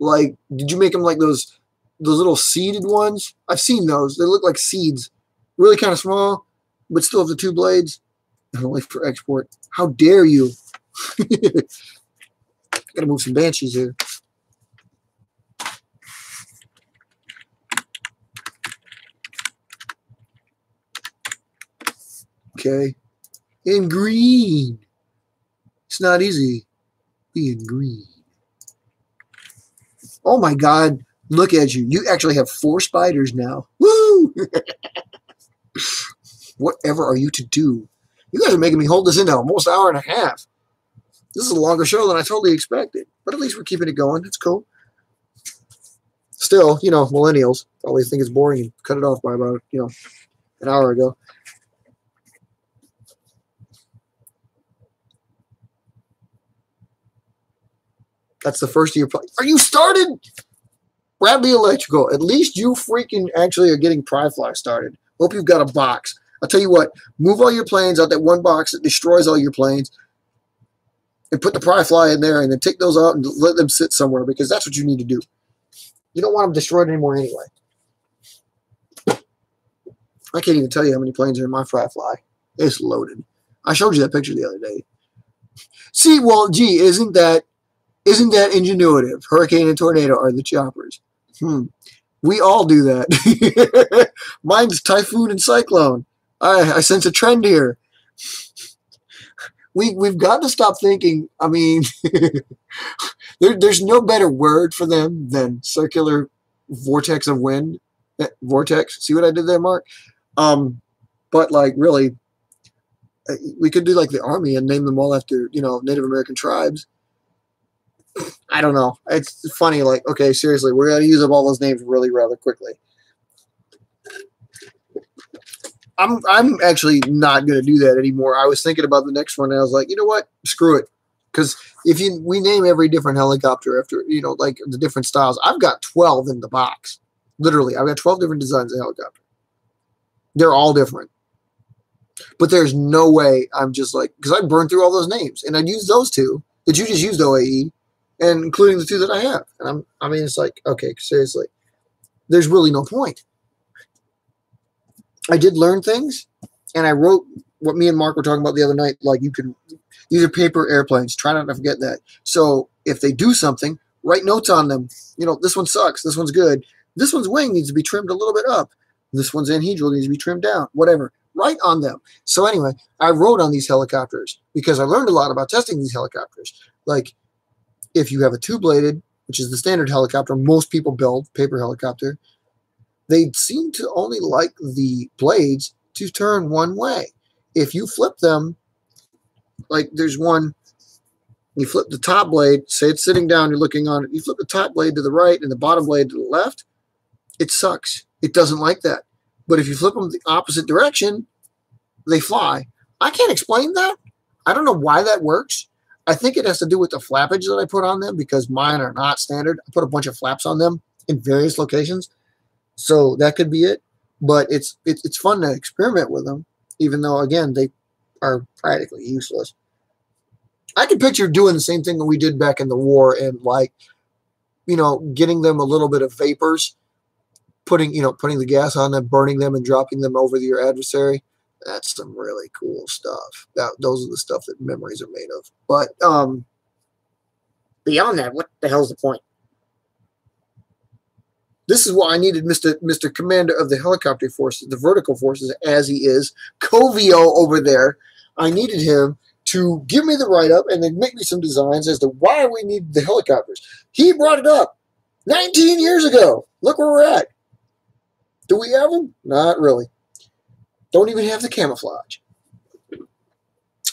Like, did you make them like those little seeded ones? I've seen those. They look like seeds. Really kind of small, but still have the two blades. Only for export. How dare you? Gotta move some Banshees here. Okay? And green. It's not easy being green. Oh my God, look at you. You actually have 4 spiders now. Woo! Whatever are you to do? You guys are making me hold this into almost an hour and a half. This is a longer show than I totally expected, but at least we're keeping it going. It's cool. Still, you know, millennials always think it's boring and cut it off by about, you know, an hour ago. That's the first of your play. Are you started? Bradley Electrical, at least you freaking actually are getting PriFly started. Hope you've got a box. I'll tell you what, move all your planes out that one box that destroys all your planes and put the PriFly in there and then take those out and let them sit somewhere because that's what you need to do. You don't want them destroyed anymore anyway. I can't even tell you how many planes are in my PriFly. It's loaded. I showed you that picture the other day. See, well, gee, isn't that ingenuitive? Hurricane and tornado are the choppers. We all do that. Mine's typhoon and cyclone. I sense a trend here. We've got to stop thinking. I mean, there's no better word for them than circular vortex of wind. Vortex. See what I did there, Mark? But like, really, we could do like the Army and name them all after, you know, Native American tribes. I don't know. It's funny. Like, okay, seriously, we're going to use up all those names really rather quickly. I'm actually not going to do that anymore. I was thinking about the next one, and I was like, you know what? Screw it. Because if we name every different helicopter after, you know, like the different styles, I've got 12 in the box. Literally, I've got 12 different designs of helicopter. They're all different. But there's no way I'm just like, because I burned through all those names, and I'd use those two that you just used, OAE, and including the two that I have. And I mean, it's like, okay, seriously, there's really no point. I did learn things, and I wrote what me and Mark were talking about the other night, like you can, these are paper airplanes, try not to forget that. So if they do something, write notes on them. You know, this one sucks, this one's good, this one's wing needs to be trimmed a little bit up, this one's anhedral needs to be trimmed down, whatever. Write on them. So anyway, I wrote on these helicopters because I learned a lot about testing these helicopters. Like, if you have a two-bladed, which is the standard helicopter most people build, paper helicopter, they seem to only like the blades to turn one way. If you flip them, like there's one, you flip the top blade, say it's sitting down, you're looking on it, you flip the top blade to the right and the bottom blade to the left, it sucks. It doesn't like that. But if you flip them the opposite direction, they fly. I can't explain that. I don't know why that works. I think it has to do with the flappage that I put on them because mine are not standard. I put a bunch of flaps on them in various locations. So that could be it. But it's fun to experiment with them, even though, again, they are practically useless. I can picture doing the same thing that we did back in the war and, like, you know, getting them a little bit of vapors, putting the gas on them, burning them, and dropping them over your adversary. That's some really cool stuff. Those are the stuff that memories are made of. But beyond that, what the hell's the point? This is why I needed Mr. Commander of the Helicopter Forces, the Vertical Forces, as he is, Covio over there. I needed him to give me the write-up and then make me some designs as to why we need the helicopters. He brought it up 19 years ago. Look where we're at. Do we have them? Not really. Don't even have the camouflage.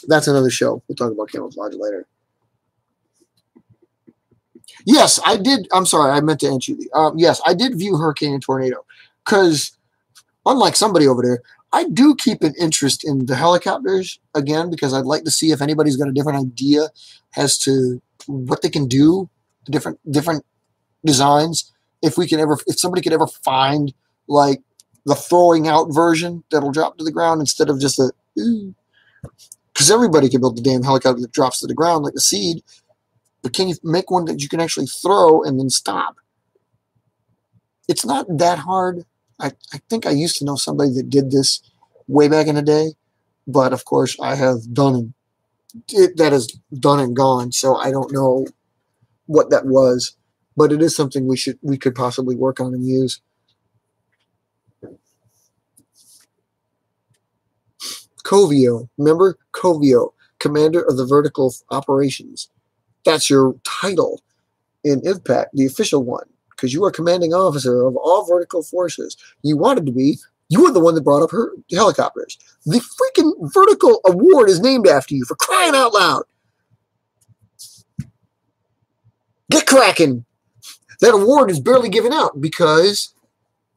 That's another show. We'll talk about camouflage later. Yes, I did. I'm sorry. I meant to answer you. Yes, I did view Hurricane and Tornado because, unlike somebody over there, I do keep an interest in the helicopters, again, because I'd like to see if anybody's got a different idea as to what they can do, different designs, if somebody could ever find, like, the throwing out version that'll drop to the ground instead of just the ooh. Because everybody can build the damn helicopter that drops to the ground like a seed. But can you make one that you can actually throw and then stop? It's not that hard. I think I used to know somebody that did this way back in the day. But, of course, I have that is done and gone. So I don't know what that was. But it is something we could possibly work on and use. Covio, remember? Covio, Commander of the Vertical Operations. That's your title in IFPAC, the official one, because you are commanding officer of all vertical forces. You wanted to be. You were the one that brought up her helicopters. The freaking vertical award is named after you, for crying out loud. Get cracking. That award is barely given out because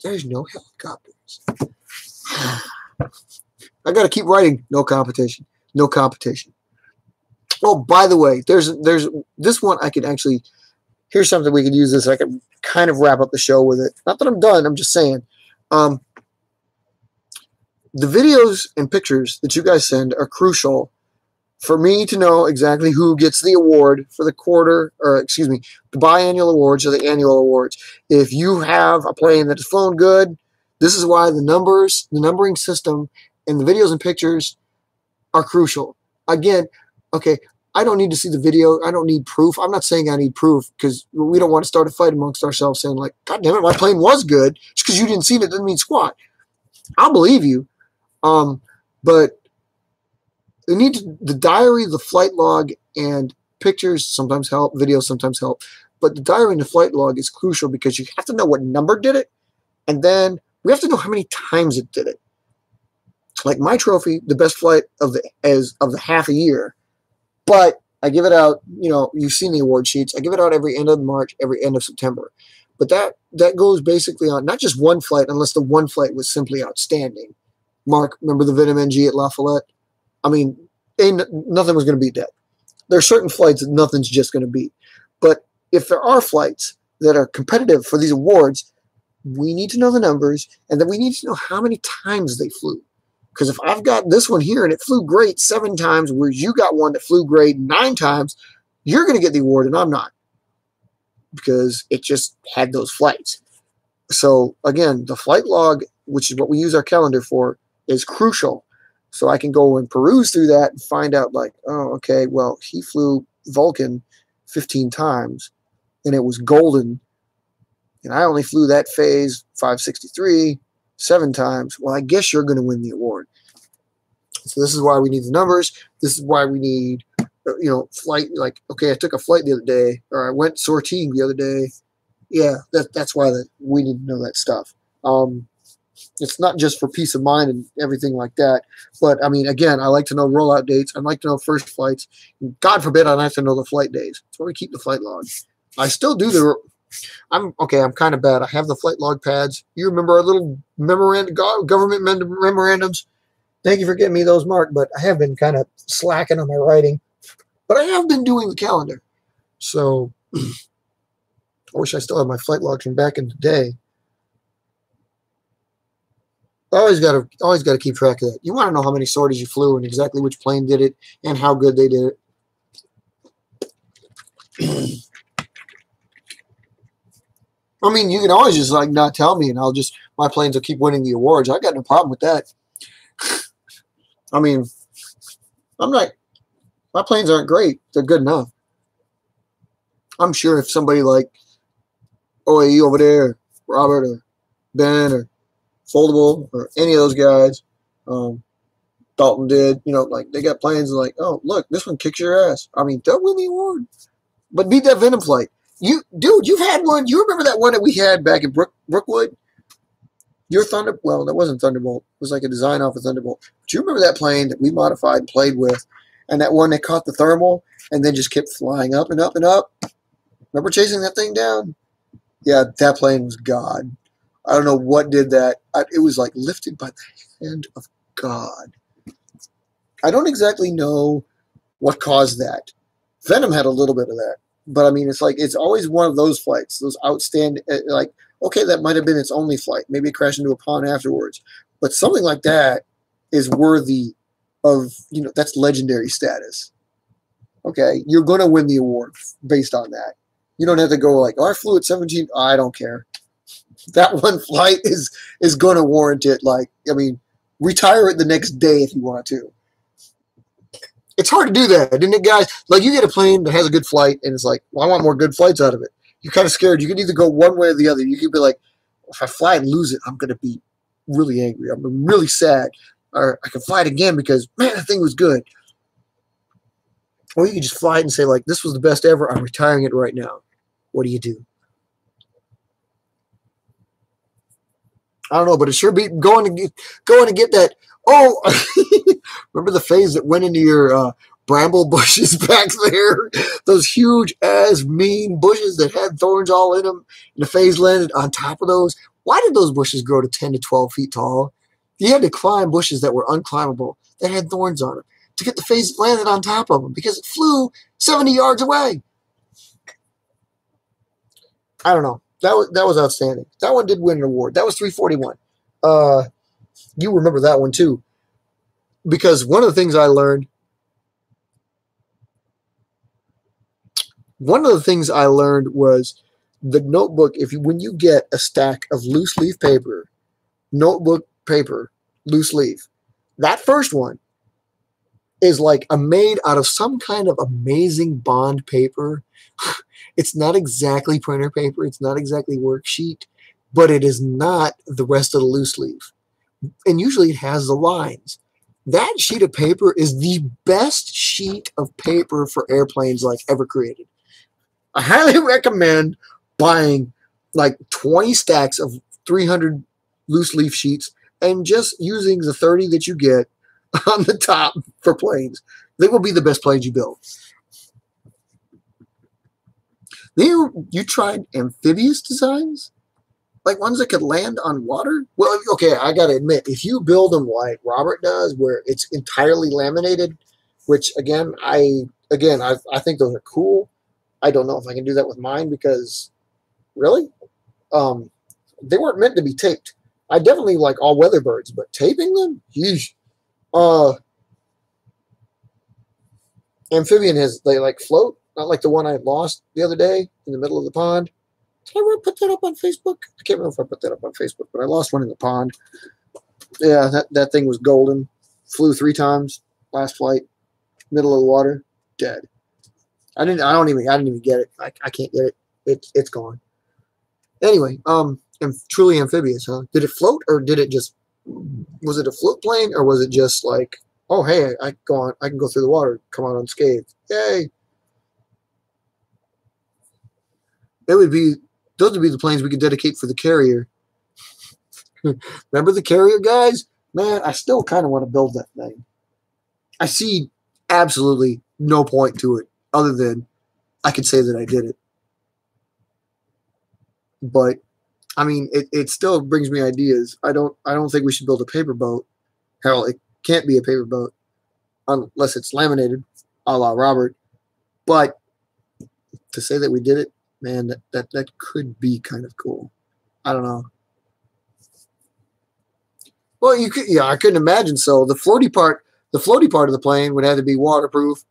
there's no helicopters. I got to keep writing. No competition. No competition. Oh, by the way, there's this one I could actually. Here's something we could use this. I could kind of wrap up the show with it. Not that I'm done. I'm just saying. The videos and pictures that you guys send are crucial for me to know exactly who gets the award for the quarter, or excuse me, the biannual awards or the annual awards. If you have a plane that has flown good, this is why the numbers, the numbering system, and the videos and pictures are crucial. Again, okay, I don't need to see the video. I don't need proof. I'm not saying I need proof because we don't want to start a fight amongst ourselves saying like, God damn it, my plane was good. Just because you didn't see it doesn't mean squat. I'll believe you. But they need to, the diary, the flight log, and pictures sometimes help, videos sometimes help. But the diary and the flight log is crucial because you have to know what number did it, and then we have to know how many times it did it. Like my trophy, the best flight of the half a year, but I give it out. You know, you've seen the award sheets. I give it out every end of March, every end of September. But that goes basically on not just one flight, unless the one flight was simply outstanding. Mark, remember the Venom NG at La Follette? I mean, nothing was going to beat that. There are certain flights that nothing's just going to beat. But if there are flights that are competitive for these awards, we need to know the numbers, and then we need to know how many times they flew. Because if I've got this one here and it flew great 7 times, whereas you got one that flew great 9 times, you're going to get the award and I'm not. Because it just had those flights. So again, the flight log, which is what we use our calendar for, is crucial. So I can go and peruse through that and find out like, oh, okay, well, he flew Vulcan 15 times and it was golden. And I only flew that phase 563 7 times. Well, I guess you're going to win the award. So this is why we need the numbers. This is why we need, you know, flight, like, okay, I took a flight the other day, or I went sortieing the other day. Yeah, that's why we need to know that stuff. It's not just for peace of mind and everything like that. But, I mean, again, I like to know rollout dates. I like to know first flights. God forbid I like to know the flight days. That's why we keep the flight log. I still do the – I'm kind of bad. I have the flight log pads. You remember our little memorandum, government memorandums? Thank you for getting me those, Mark, but I have been kind of slacking on my writing. But I have been doing the calendar. So I wish I still had my flight log from back in the day. Always gotta keep track of that. You want to know how many sorties you flew and exactly which plane did it and how good they did it. I mean, you can always just like not tell me and I'll just my planes will keep winning the awards. I got no problem with that. I mean, I'm not. My planes aren't great. They're good enough. I'm sure if somebody like OAE over there, Robert or Ben or Foldable or any of those guys, Dalton did, you know, like they got planes like, oh, look, this one kicks your ass. I mean, they'll win the award. But beat that Venom flight. Dude, you've had one. You remember that one that we had back in Brookwood? Your Thunderbolt, well, that wasn't Thunderbolt. It was like a design off of Thunderbolt. But you remember that plane that we modified and played with? And that one that caught the thermal and then just kept flying up and up and up. Remember chasing that thing down? Yeah, that plane was God. I don't know what did that. It was like lifted by the hand of God. I don't exactly know what caused that. Venom had a little bit of that. But, I mean, it's like it's always one of those flights, those outstanding, like, okay, that might have been its only flight. Maybe it crashed into a pond afterwards. But something like that is worthy of, you know, that's legendary status. Okay, you're going to win the award based on that. You don't have to go like, oh, I flew at 17. Oh, I don't care. That one flight is going to warrant it. Like, I mean, retire it the next day if you want to. It's hard to do that, isn't it, guys? Like, you get a plane that has a good flight, and it's like, well, I want more good flights out of it. You're kind of scared. You can either go one way or the other. You could be like, if I fly and lose it, I'm going to be really angry. I'm really sad. or I can fly it again because, man, that thing was good. Or you can just fly it and say, like, this was the best ever. I'm retiring it right now. What do you do? I don't know, but it sure be going to get that. Oh, remember the phase that went into your bramble bushes back there? Those huge ass mean bushes that had thorns all in them. And the phase landed on top of those. Why did those bushes grow to 10 to 12 feet tall? You had to climb bushes that were unclimbable, that had thorns on them, to get the phase landed on top of them because it flew 70 yards away. I don't know. That was outstanding. That one did win an award. That was 341. You remember that one too, because one of the things I learned. One of the things I learned was the notebook. When you get a stack of loose leaf paper, notebook paper, loose leaf, that first one is like a made out of some kind of amazing bond paper. It's not exactly printer paper. It's not exactly worksheet, but it is not the rest of the loose leaf. And usually it has the lines. That sheet of paper is the best sheet of paper for airplanes like ever created. I highly recommend buying like 20 stacks of 300 loose leaf sheets and just using the 30 that you get on the top for planes. They will be the best planes you build. Then you tried amphibious designs? Like ones that could land on water? Well, okay, I got to admit, if you build them like Robert does, where it's entirely laminated, which, again, I think those are cool. I don't know if I can do that with mine because, really? They weren't meant to be taped. I definitely like all weather birds, but taping them? Yeesh. Amphibian they like float, not like the one I lost the other day in the middle of the pond. Did I ever put that up on Facebook? I can't remember if I put that up on Facebook, but I lost one in the pond. Yeah, that thing was golden. Flew 3 times last flight, middle of the water, dead. I didn't even get it. I can't get it. It's gone. Anyway, and truly amphibious, huh? Did it float or did it just? Was it a float plane or was it just like, oh hey, I can go through the water, come out unscathed? Yay! Those would be the planes we could dedicate for the carrier. Remember the carrier, guys? Man, I still kind of want to build that thing. I see absolutely no point to it other than I could say that I did it. But I mean, it still brings me ideas. I don't think we should build a paper boat. Hell, it can't be a paper boat unless it's laminated, a la Robert. But to say that we did it, man, that could be kind of cool. I don't know. Well, you could, yeah, I couldn't imagine. So the floaty part of the plane would have to be waterproof.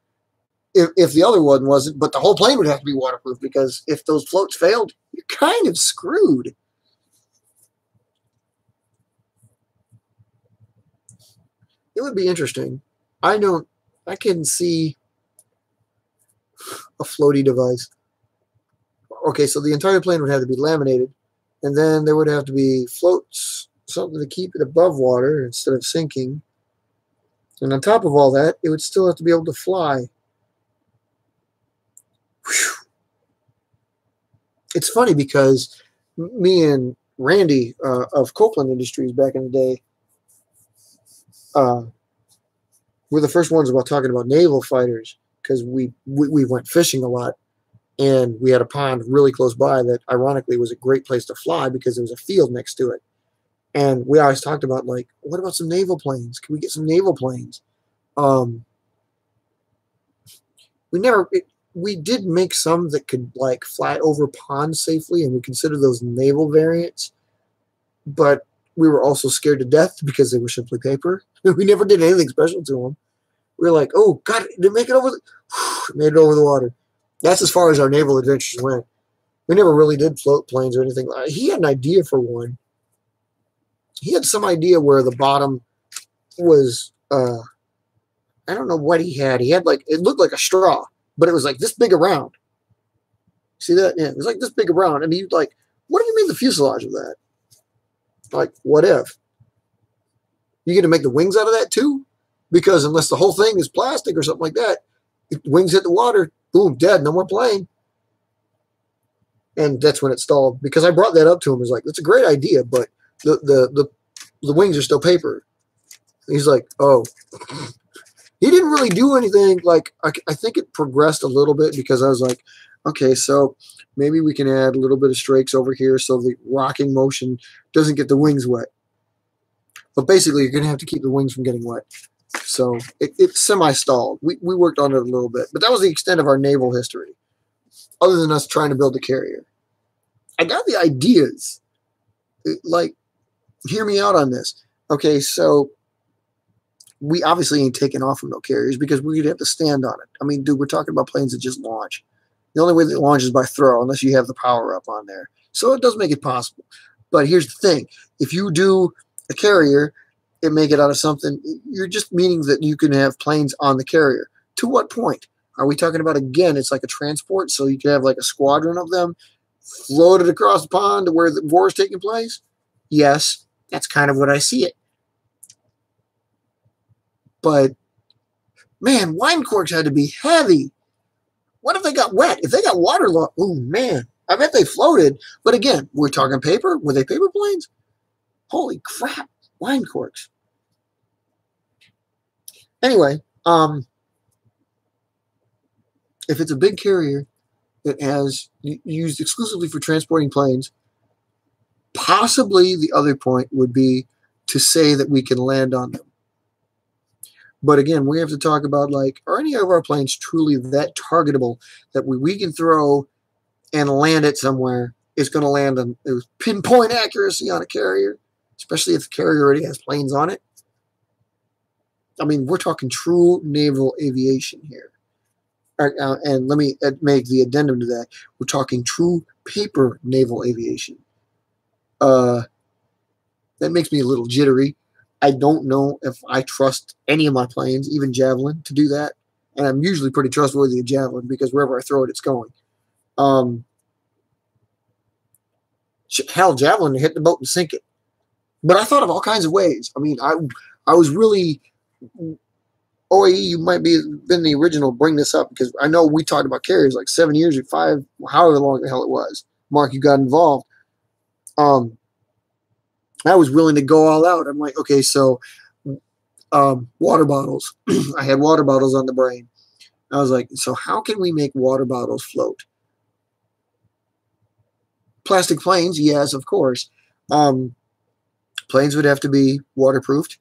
If the other one wasn't, but the whole plane would have to be waterproof because if those floats failed, you're kind of screwed. It would be interesting. I can see a floaty device. Okay, so the entire plane would have to be laminated, and then there would have to be floats, something to keep it above water instead of sinking. And on top of all that, it would still have to be able to fly. Whew. It's funny because me and Randy of Copeland Industries back in the day were the first ones about talking about naval fighters because we went fishing a lot. And we had a pond really close by that, ironically, was a great place to fly because there was a field next to it. And we always talked about, like, what about some naval planes? Can we get some naval planes? We did make some that could, like, fly over ponds safely, and we considered those naval variants. But we were also scared to death because they were simply paper. We never did anything special to them. We were like, oh, God, did it make it over? It made it over the water. That's as far as our naval adventures went. We never really did float planes or anything. He had an idea for one. He had some idea where the bottom was, I don't know what he had. He had like, it looked like a straw, but it was like this big around. See that? Yeah, it was like this big around. And he'd like, what do you mean the fuselage of that? Like, what if? You get to make the wings out of that too, because unless the whole thing is plastic or something like that, if wings hit the water, boom, dead, no more plane. And that's when it stalled, because I brought that up to him. I was like, that's a great idea, but the wings are still paper. And he's like, oh. He didn't really do anything. Like, I think it progressed a little bit, because I was like, okay, so maybe we can add a little bit of strakes over here so the rocking motion doesn't get the wings wet. But basically, you're going to have to keep the wings from getting wet. So it semi-stalled. We worked on it a little bit. But that was the extent of our naval history, other than us trying to build a carrier. I got the ideas. Like, hear me out on this. Okay, so we obviously ain't taking off from no carriers, because we'd have to stand on it. I mean, dude, we're talking about planes that just launch. The only way that it launches is by throw, unless you have the power up on there. So it does make it possible. But here's the thing. If you do a carrier and make it out of something, you're just meaning that you can have planes on the carrier. To what point? Are we talking about, again, it's like a transport, so you can have like a squadron of them floated across the pond to where the war is taking place? Yes, that's kind of what I see it. But, man, wine corks had to be heavy. What if they got wet? If they got waterlogged, oh, man, I bet they floated. But, again, we're talking paper. Were they paper planes? Holy crap, wine corks. Anyway, if it's a big carrier that has used exclusively for transporting planes, possibly the other point would be to say that we can land on them. But again, we have to talk about, like, are any of our planes truly that targetable that we can throw and land it somewhere? It's going to land on pinpoint accuracy on a carrier, especially if the carrier already has planes on it. I mean, we're talking true naval aviation here. And let me make the addendum to that. We're talking true paper naval aviation. That makes me a little jittery. I don't know if I trust any of my planes, even Javelin, to do that. And I'm usually pretty trustworthy of Javelin, because wherever I throw it, it's going. Hell, Javelin hit the boat and sink it. But I thought of all kinds of ways. I mean, I was really – OAE, you might be been the original bring this up, because I know we talked about carriers like 7 years or five, however long the hell it was. Mark, you got involved. I was willing to go all out. I'm like, okay, so water bottles. I had water bottles on the brain. I was like, so how can we make water bottles float? Plastic planes, yes, of course. Planes would have to be waterproofed,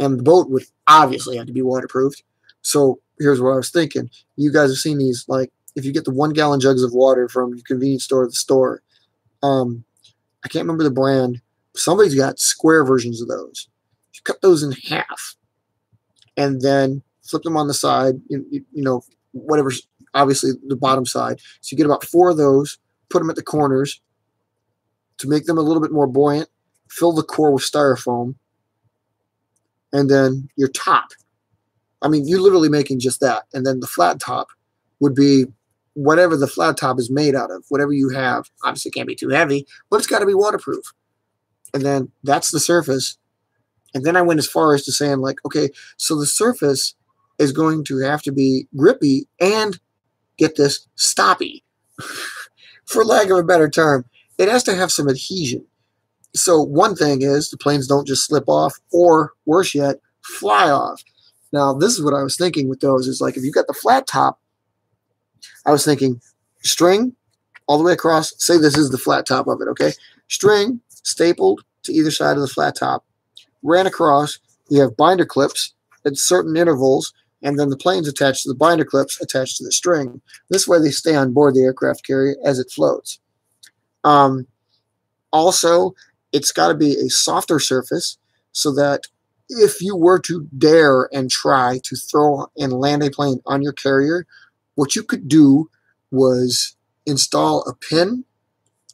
and the boat would obviously have to be waterproofed. So here's what I was thinking. You guys have seen these, like, if you get the 1 gallon jugs of water from your convenience store to the store, I can't remember the brand. Somebody's got square versions of those. You cut those in half and then flip them on the side, you know, whatever, obviously the bottom side. So you get about 4 of those, put them at the corners to make them a little bit more buoyant, fill the core with styrofoam, and then your top. I mean, you're literally making just that. And then the flat top would be whatever the flat top is made out of, whatever you have. Obviously it can't be too heavy, but it's got to be waterproof. And then that's the surface. And then I went as far as to saying, like, okay, so the surface is going to have to be grippy and, get this, stoppy. For lack of a better term, it has to have some adhesion. So one thing is the planes don't just slip off, or worse yet, fly off. Now, this is what I was thinking with those is, like, if you got the flat top, I was thinking string all the way across. Say this is the flat top of it, okay? String stapled to either side of the flat top, ran across, you have binder clips at certain intervals, and then the plane's attached to the binder clips attached to the string. This way they stay on board the aircraft carrier as it floats. Also, it's got to be a softer surface so that if you were to dare and try to throw and land a plane on your carrier, what you could do was install a pin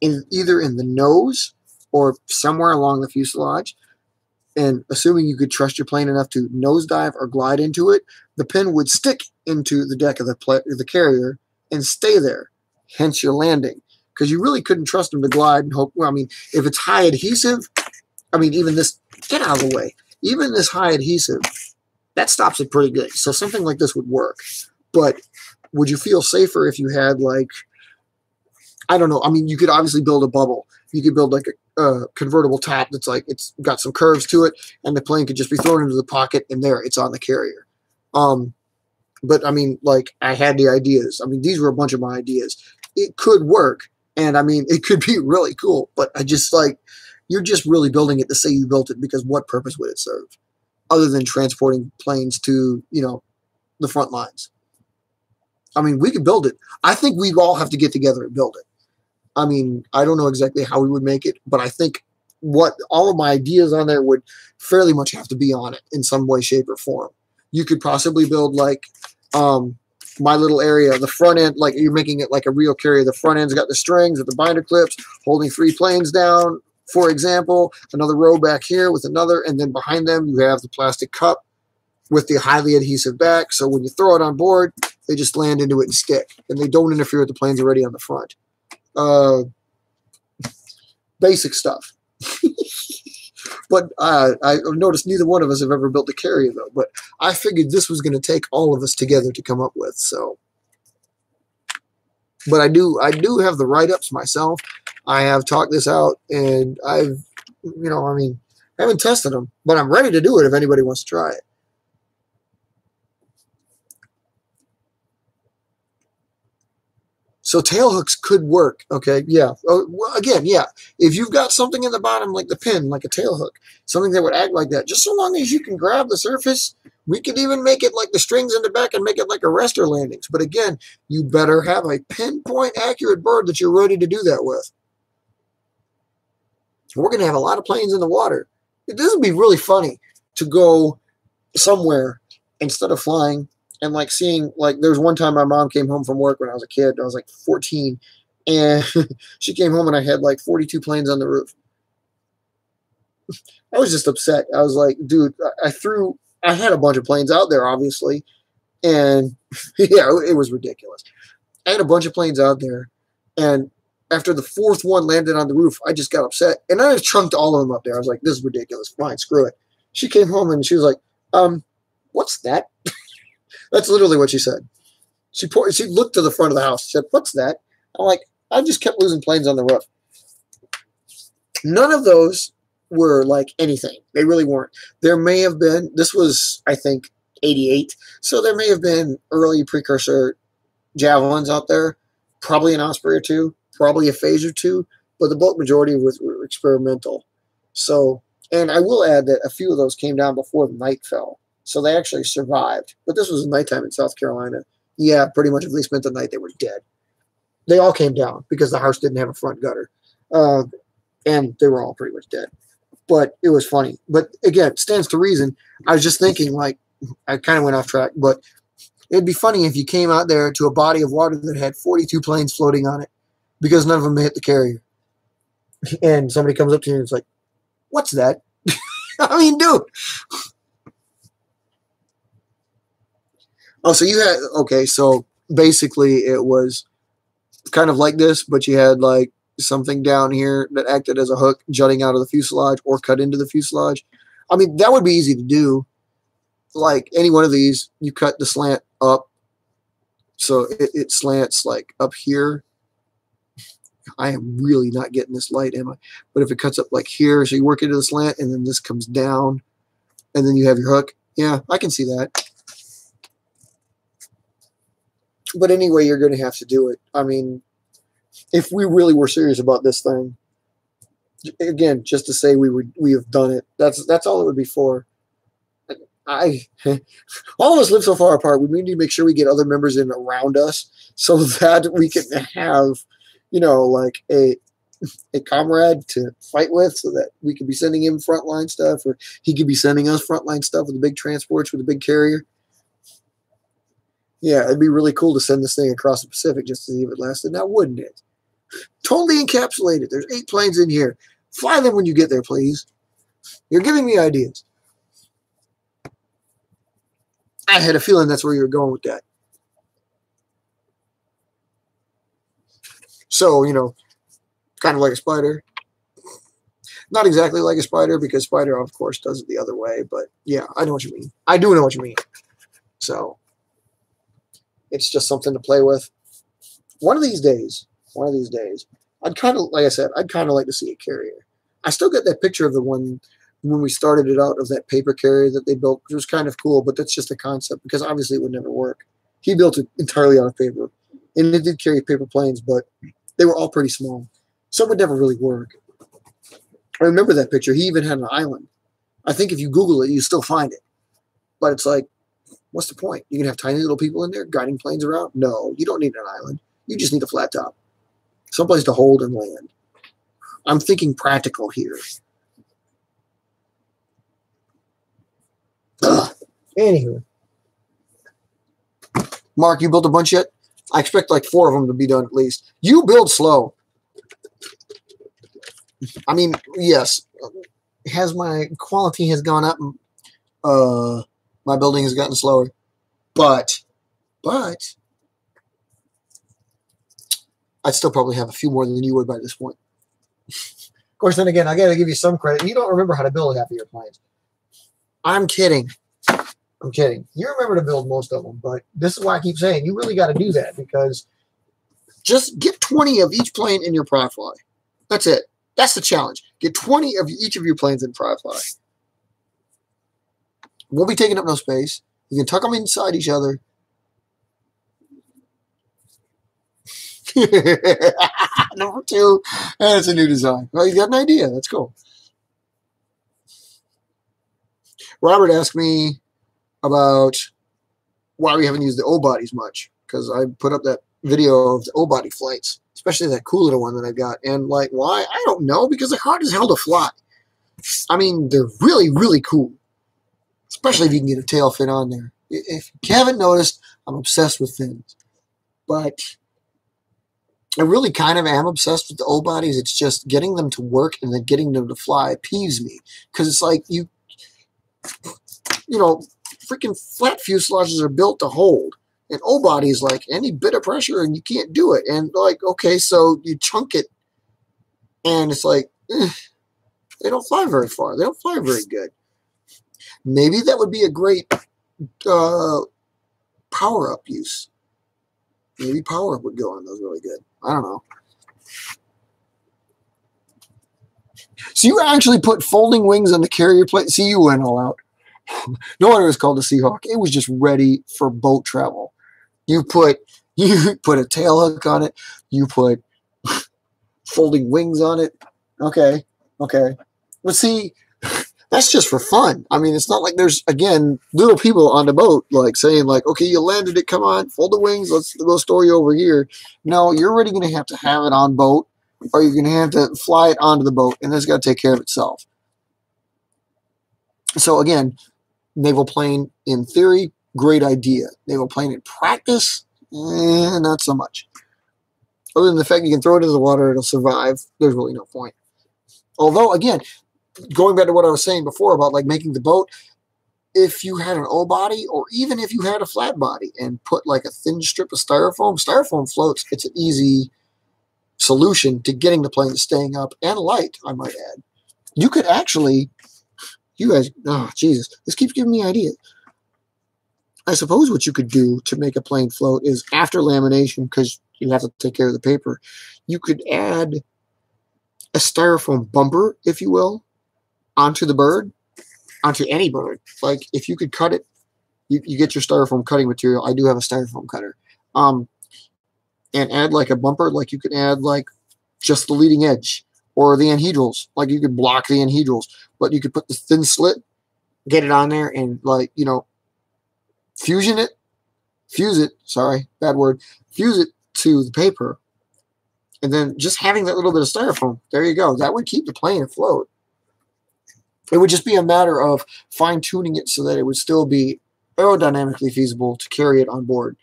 in either in the nose or somewhere along the fuselage, and assuming you could trust your plane enough to nosedive or glide into it, the pin would stick into the deck of the carrier and stay there, hence your landing. Because you really couldn't trust them to glide and hope, well, I mean, if it's high adhesive, I mean, even this, get out of the way. even this high adhesive, that stops it pretty good. So something like this would work. But would you feel safer if you had, like, I don't know. I mean, you could obviously build a bubble. You could build like a convertible top that's like, it's got some curves to it, and the plane could just be thrown into the pocket, and there, it's on the carrier. But I mean, like, I had the ideas. I mean, these were a bunch of my ideas. It could work, and I mean, it could be really cool, but I just, like, you're just really building it to say you built it, because what purpose would it serve other than transporting planes to, you know, the front lines? I mean, we could build it. I think we all have to get together and build it. I mean, I don't know exactly how we would make it, but I think what all of my ideas on there would fairly much have to be on it in some way, shape, or form. You could possibly build, like, my little area, the front end, like you're making it like a real carrier. The front end's got the strings with the binder clips holding three planes down, for example, another row back here with another, and then behind them you have the plastic cup with the highly adhesive back. So when you throw it on board, they just land into it and stick, and they don't interfere with the planes already on the front. Basic stuff. But I've noticed neither one of us have ever built a carrier, though. But I figured this was going to take all of us together to come up with. So, but I do have the write-ups myself. I have talked this out, and I've, you know, I mean, I haven't tested them, but I'm ready to do it if anybody wants to try it. So tailhooks could work, okay? Yeah. Well, again, yeah. If you've got something in the bottom, like the pin, like a tailhook, something that would act like that, just so long as you can grab the surface, we could even make it like the strings in the back and make it like arrestor landings. But again, you better have a pinpoint accurate bird that you're ready to do that with. We're going to have a lot of planes in the water. This would be really funny to go somewhere instead of flying. And, like, seeing, like, there was one time my mom came home from work when I was a kid. I was, like, 14. And she came home, and I had, like, 42 planes on the roof. I was just upset. I was like, dude, I had a bunch of planes out there, obviously. And, yeah, it was ridiculous. I had a bunch of planes out there. And after the fourth one landed on the roof, I just got upset. And I just chunked all of them up there. I was like, this is ridiculous. Fine, screw it. She came home, and she was like, what's that? That's literally what she said. She looked to the front of the house. She said, what's that? I'm like, I just kept losing planes on the roof. None of those were like anything. They really weren't. There may have been, this was, I think, 88. So there may have been early precursor Javelins out there, probably an Osprey or two, probably a Phase or two, but the bulk majority were experimental. So, and I will add that a few of those came down before the night fell. So they actually survived. But this was nighttime in South Carolina. Yeah, pretty much if they spent the night, they were dead. They all came down because the house didn't have a front gutter. And they were all pretty much dead. But it was funny. But again, stands to reason. I was just thinking, like, I kind of went off track, but it'd be funny if you came out there to a body of water that had 42 planes floating on it because none of them hit the carrier. And somebody comes up to you and is like, what's that? I mean, dude. Oh, so you had, okay, so basically it was kind of like this, but you had, like, something down here that acted as a hook jutting out of the fuselage or cut into the fuselage. I mean, that would be easy to do. Like, any one of these, you cut the slant up, so it slants, like, up here. I am really not getting this light, am I? But if it cuts up, like, here, so you work into the slant, and then this comes down, and then you have your hook. Yeah, I can see that. But anyway, you're going to have to do it. I mean, if we really were serious about this thing, again, just to say we have done it. That's all it would be for. All of us live so far apart. We need to make sure we get other members in around us so that we can have, you know, like a comrade to fight with, so that we could be sending him frontline stuff, or he could be sending us frontline stuff with the big transports, with the big carrier. Yeah, it'd be really cool to send this thing across the Pacific just to see if it lasted. Now, wouldn't it? Totally encapsulated. There's 8 planes in here. Fly them when you get there, please. You're giving me ideas. I had a feeling that's where you were going with that. So, you know, kind of like a spider. Not exactly like a spider, because Spider, of course, does it the other way. But yeah, I know what you mean. I do know what you mean. So it's just something to play with. One of these days, I'd kind of, like I said, I'd kind of like to see a carrier. I still get that picture of the one when we started it out of that paper carrier that they built, which was kind of cool, but that's just a concept because obviously it would never work. He built it entirely out of paper, and it did carry paper planes, but they were all pretty small. So it would never really work. I remember that picture. He even had an island. I think if you Google it, you still find it. But it's like, what's the point? You can have tiny little people in there guiding planes around? No, you don't need an island. You just need a flat top, someplace to hold and land. I'm thinking practical here. Anywho. Mark, you built a bunch yet? I expect like 4 of them to be done at least. You build slow. I mean, yes. Has my quality has gone up? My building has gotten slower. But, I'd still probably have a few more than you would by this point. Of course, then again, I got to give you some credit. You don't remember how to build half of your planes. I'm kidding. You remember to build most of them, but this is why I keep saying you really got to do that, because just get 20 of each plane in your PriFly. That's it. That's the challenge. Get 20 of each of your planes in PriFly. Won't be taking up no space. You can tuck them inside each other. Number 2. That's a new design. Well, you got an idea. That's cool. Robert asked me about why we haven't used the O-bodies much, because I put up that video of the O-body flights, especially that cool little one that I got. And, like, why? I don't know, because they're hard as hell to fly. I mean, they're really, really cool, especially if you can get a tail fin on there. If you haven't noticed, I'm obsessed with fins. But I really kind of am obsessed with the O-bodies. It's just getting them to work and then getting them to fly peeves me, because it's like you know, freaking flat fuselages are built to hold. And O-body is like any bit of pressure and you can't do it. And like, okay, so you chunk it and it's like, they don't fly very far. They don't fly very good. Maybe that would be a great power-up use. Maybe power-up would go on those really good. I don't know. So you actually put folding wings on the carrier plate. See, you went all out. No wonder it was called the Seahawk. It was just ready for boat travel. You put a tail hook on it. You put folding wings on it. Okay. But see, that's just for fun. I mean, it's not like there's, again, little people on the boat like saying, like, okay, you landed it. Come on, fold the wings. Let's go story over here. No, you're already going to have it on boat, or you're going to have to fly it onto the boat, and it's got to take care of itself. So again, naval plane in theory, great idea. Naval plane in practice, not so much. Other than the fact you can throw it into the water, it'll survive, there's really no point. Although, again, going back to what I was saying before about like making the boat, if you had an O-body or even if you had a flat body and put like a thin strip of styrofoam floats, it's an easy solution to getting the plane staying up and light, I might add. You could actually... You guys, oh, Jesus, this keeps giving me ideas. I suppose what you could do to make a plane float is after lamination, because you have to take care of the paper, you could add a styrofoam bumper, if you will, onto the bird, onto any bird. Like, if you could cut it, you get your styrofoam cutting material. I do have a styrofoam cutter. And add, like, a bumper. Like, you could add, like, just the leading edge. Or the anhedrals, like you could block the anhedrals, but you could put the thin slit, get it on there, and like, you know, fuse it to the paper. And then just having that little bit of styrofoam, there you go. That would keep the plane afloat. It would just be a matter of fine-tuning it so that it would still be aerodynamically feasible to carry it on board.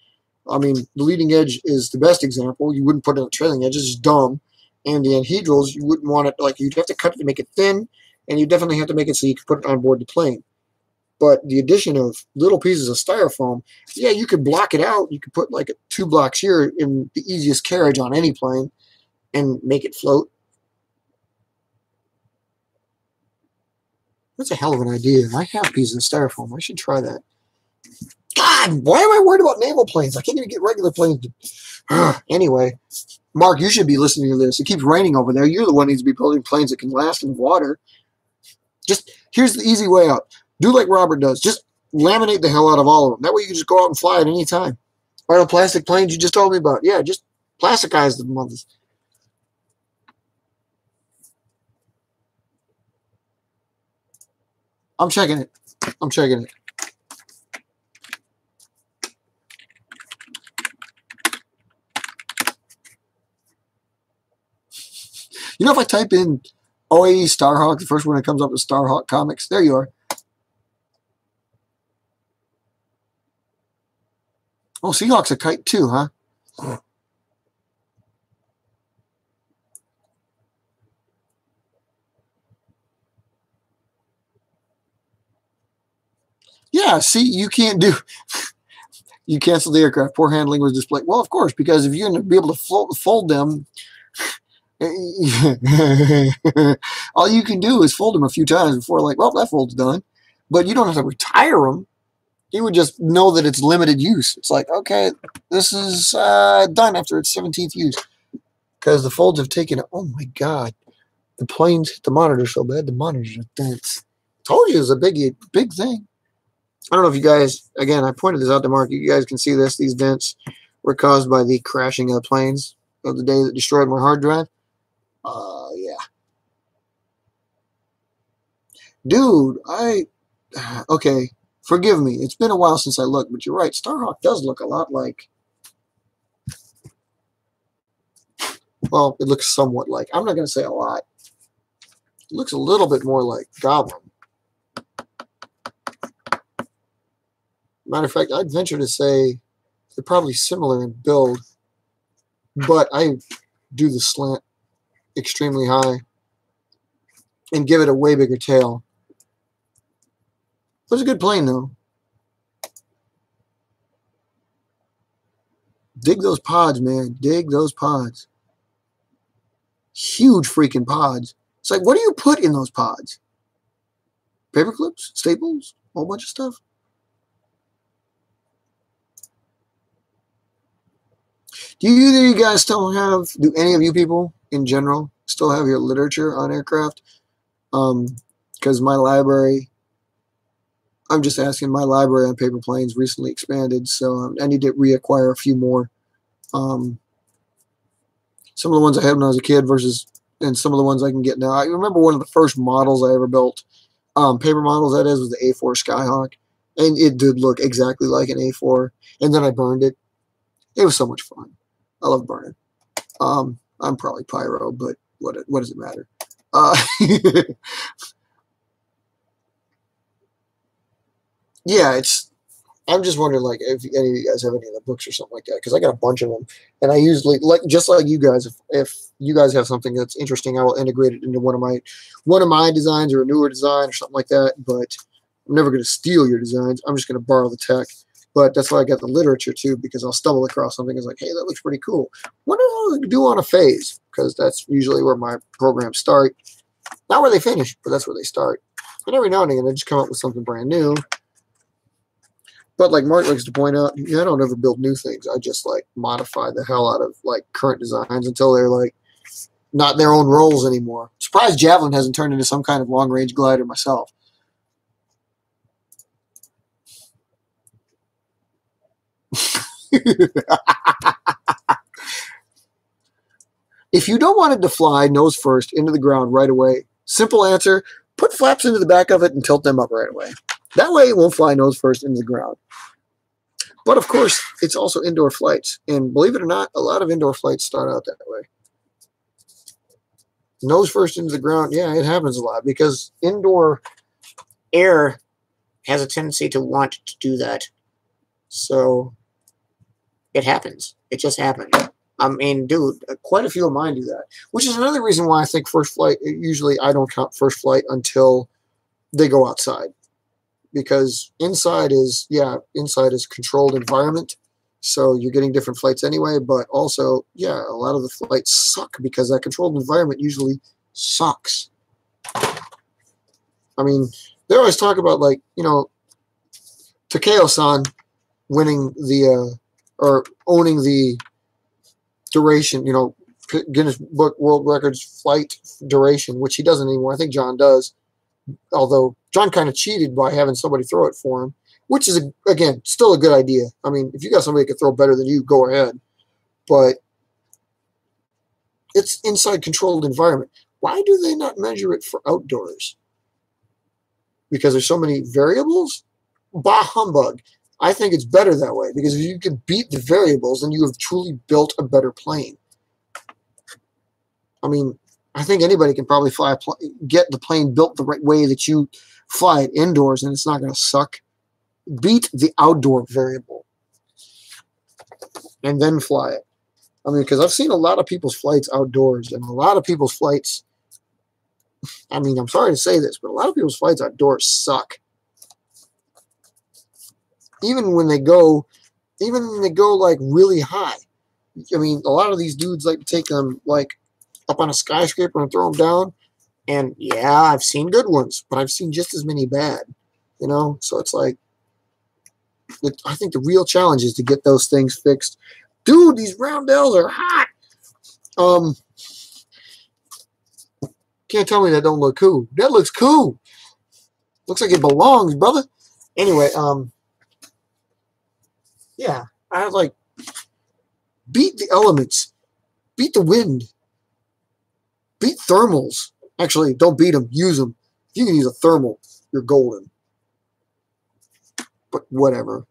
I mean, the leading edge is the best example. You wouldn't put it on the trailing edge. It's just dumb. And the anhedrals, you wouldn't want it, like, you'd have to cut it to make it thin, and you definitely have to make it so you can put it on board the plane. But the addition of little pieces of styrofoam, yeah, you could block it out. You could put, like, 2 blocks here in the easiest carriage on any plane and make it float. That's a hell of an idea. I have these in styrofoam. I should try that. God, why am I worried about naval planes? I can't even get regular planes. Anyway, Mark, you should be listening to this. It keeps raining over there. You're the one who needs to be building planes that can last in water. Just, here's the easy way out. Do like Robert does. Just laminate the hell out of all of them. That way you can just go out and fly at any time. Or the plastic planes you just told me about. Yeah, just plasticize them mothers. I'm checking it. I'm checking it. You know, if I type in OAE Starhawk, the first one that comes up is Starhawk Comics. There you are. Oh, Seahawk's a kite too, huh? Yeah, see, you can't do... You canceled the aircraft. Poor handling was displayed. Well, of course, because if you're going to be able to fold them... all you can do is fold them a few times before, like, well, that fold's done. But you don't have to retire them. You would just know that it's limited use. It's like, okay, this is done after its 17th use. Because the folds have taken... Oh, my God. The planes hit the monitor so bad. The monitor's just dense. Told you it was a big thing. I don't know if you guys... Again, I pointed this out to Mark. You guys can see this. These dents were caused by the crashing of the planes of the day that destroyed my hard drive. Yeah. Dude, okay, forgive me. It's been a while since I looked, but you're right. Starhawk does look a lot like... Well, it looks somewhat like... I'm not going to say a lot. It looks a little bit more like Goblin. Matter of fact, I'd venture to say they're probably similar in build, but I do the slant extremely high and give it a way bigger tail. But it's a good plane, though. Dig those pods, man. Dig those pods. Huge freaking pods. It's like, what do you put in those pods? Paper clips? Staples? A whole bunch of stuff? Do either of you guys still have, do any of you people in general still have your literature on aircraft? Because my library, I'm just asking, my library on paper planes recently expanded, so I need to reacquire a few more. Some of the ones I had when I was a kid versus, and some of the ones I can get now. I remember one of the first models I ever built, paper models that is, was the A4 Skyhawk, and it did look exactly like an A4, and then I burned it. It was so much fun. I love burning. I'm probably pyro, but what does it matter? Yeah, it's... I'm just wondering, like, if any of you guys have any of the books or something like that, because I got a bunch of them, and I usually, like, just like you guys, if you guys have something that's interesting, I will integrate it into one of my designs or a newer design or something like that. But I'm never going to steal your designs. I'm just going to borrow the tech. But that's why I got the literature, too, because I'll stumble across something that's like, hey, that looks pretty cool. What do I do on a phase? Because that's usually where my programs start. Not where they finish, but that's where they start. And every now and again, I just come up with something brand new. But like Mark likes to point out, yeah, I don't ever build new things. I just, like, modify the hell out of, like, current designs until they're, like, not their own roles anymore. Surprised Javelin hasn't turned into some kind of long-range glider myself. If you don't want it to fly nose first into the ground right away, simple answer, put flaps into the back of it and tilt them up right away. That way it won't fly nose first into the ground. But of course, it's also indoor flights. And believe it or not, a lot of indoor flights start out that way. Nose first into the ground, yeah, it happens a lot because indoor air has a tendency to want to do that. So... it happens. It just happened. I mean, dude, quite a few of mine do that, which is another reason why I think first flight, usually I don't count first flight until they go outside, because inside is, yeah, inside is controlled environment, so you're getting different flights anyway, but also, yeah, a lot of the flights suck because that controlled environment usually sucks. I mean, they always talk about, like, you know, Takeo-san winning the, or owning the duration, you know, Guinness Book World Records flight duration, which he doesn't anymore. I think John does, although John kind of cheated by having somebody throw it for him, which is, again, still a good idea. I mean, if you got somebody that can throw better than you, go ahead. But it's inside controlled environment. Why do they not measure it for outdoors? Because there's so many variables? Bah humbug. I think it's better that way, because if you can beat the variables, then you have truly built a better plane. I mean, I think anybody can probably fly a get the plane built the right way that you fly it indoors, and it's not going to suck. Beat the outdoor variable and then fly it. I mean, because I've seen a lot of people's flights outdoors, and a lot of people's flights, I mean, I'm sorry to say this, but a lot of people's flights outdoors suck. Even when they go like really high. I mean, a lot of these dudes like to take them like up on a skyscraper and throw them down. And yeah, I've seen good ones, but I've seen just as many bad, you know? So it's like, I think the real challenge is to get those things fixed. Dude, these roundels are hot. Can't tell me that don't look cool. That looks cool. Looks like it belongs, brother. Anyway, yeah, I was like, beat the elements, beat the wind, beat thermals. Actually, don't beat them, use them. If you can use a thermal, you're golden. But whatever.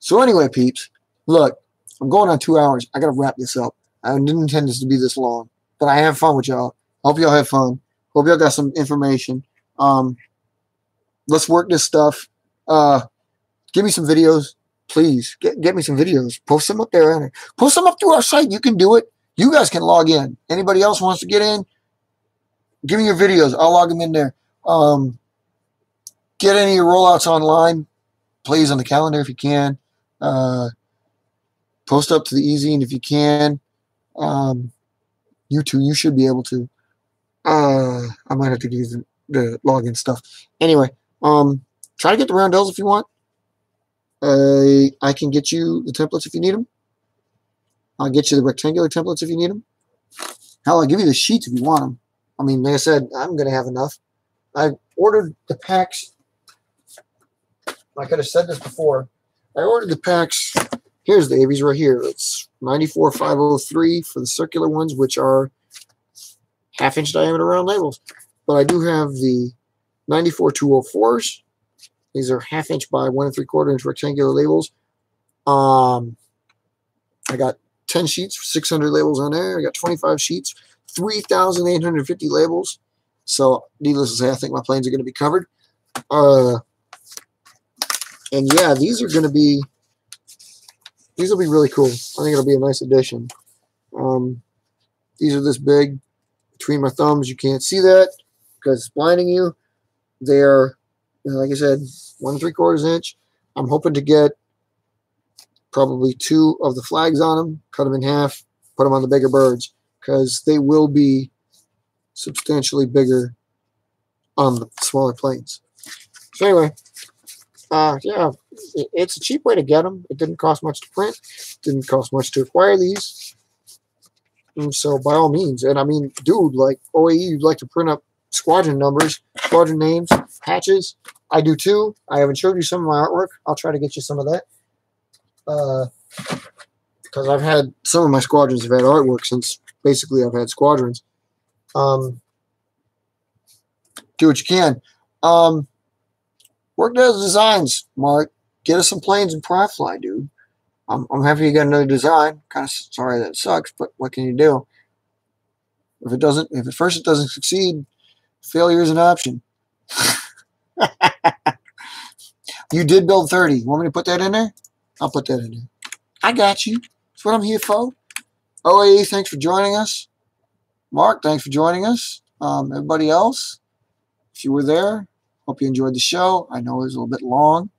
So anyway, peeps, look, I'm going on 2 hours. I got to wrap this up. I didn't intend this to be this long, but I have fun with y'all. Hope y'all have fun. Hope y'all got some information. Let's work this stuff. Give me some videos, please. Get me some videos. Post them up there. Anna. Post them up through our site. You can do it. You guys can log in. Anybody else wants to get in? Give me your videos. I'll log them in there. Get any of your rollouts online, please, on the calendar if you can. Post up to the easy, and if you can, you should be able to. I might have to use the login stuff. Anyway, try to get the roundels if you want. I can get you the templates if you need them. I'll get you the rectangular templates if you need them. Hell, I'll give you the sheets if you want them. I mean, like I said, I'm going to have enough. I ordered the packs. I could have said this before. I ordered the packs. Here's the Avies right here. It's 94503 for the circular ones, which are half-inch diameter round labels. But I do have the 94204s. These are half-inch by 1 3/4-inch rectangular labels. I got 10 sheets, 600 labels on there. I got 25 sheets, 3,850 labels. So, needless to say, I think my planes are going to be covered. And yeah, these will be really cool. I think it'll be a nice addition. These are this big. Between my thumbs, you can't see that because it's blinding you. They are, like I said, 1 3/4 inch. I'm hoping to get probably 2 of the flags on them, cut them in half, put them on the bigger birds, because they will be substantially bigger on the smaller planes. So anyway, yeah, it's a cheap way to get them. It didn't cost much to print. Didn't cost much to acquire these. And so by all means, and I mean, dude, like OAE, you'd like to print up squadron numbers, squadron names, patches. I do too. I haven't showed you some of my artwork. I'll try to get you some of that. Because I've had some of my squadrons have had artwork since basically I've had squadrons. Do what you can. Work those designs, Mark. Get us some planes in PriFly, dude. I'm happy you got another design. Kind of sorry that it sucks, but what can you do? If at first it doesn't succeed, failure is an option. You did build 30. You want me to put that in there? I'll put that in there. I got you. That's what I'm here for. OAE, thanks for joining us. Mark, thanks for joining us. Everybody else, if you were there, hope you enjoyed the show. I know it was a little bit long,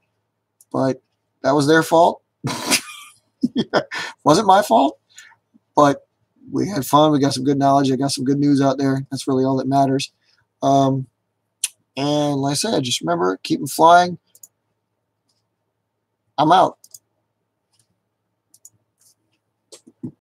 but that was their fault. Yeah, wasn't my fault, but we had fun. We got some good knowledge. I got some good news out there. That's really all that matters. And like I said, just remember, keep them flying. I'm out.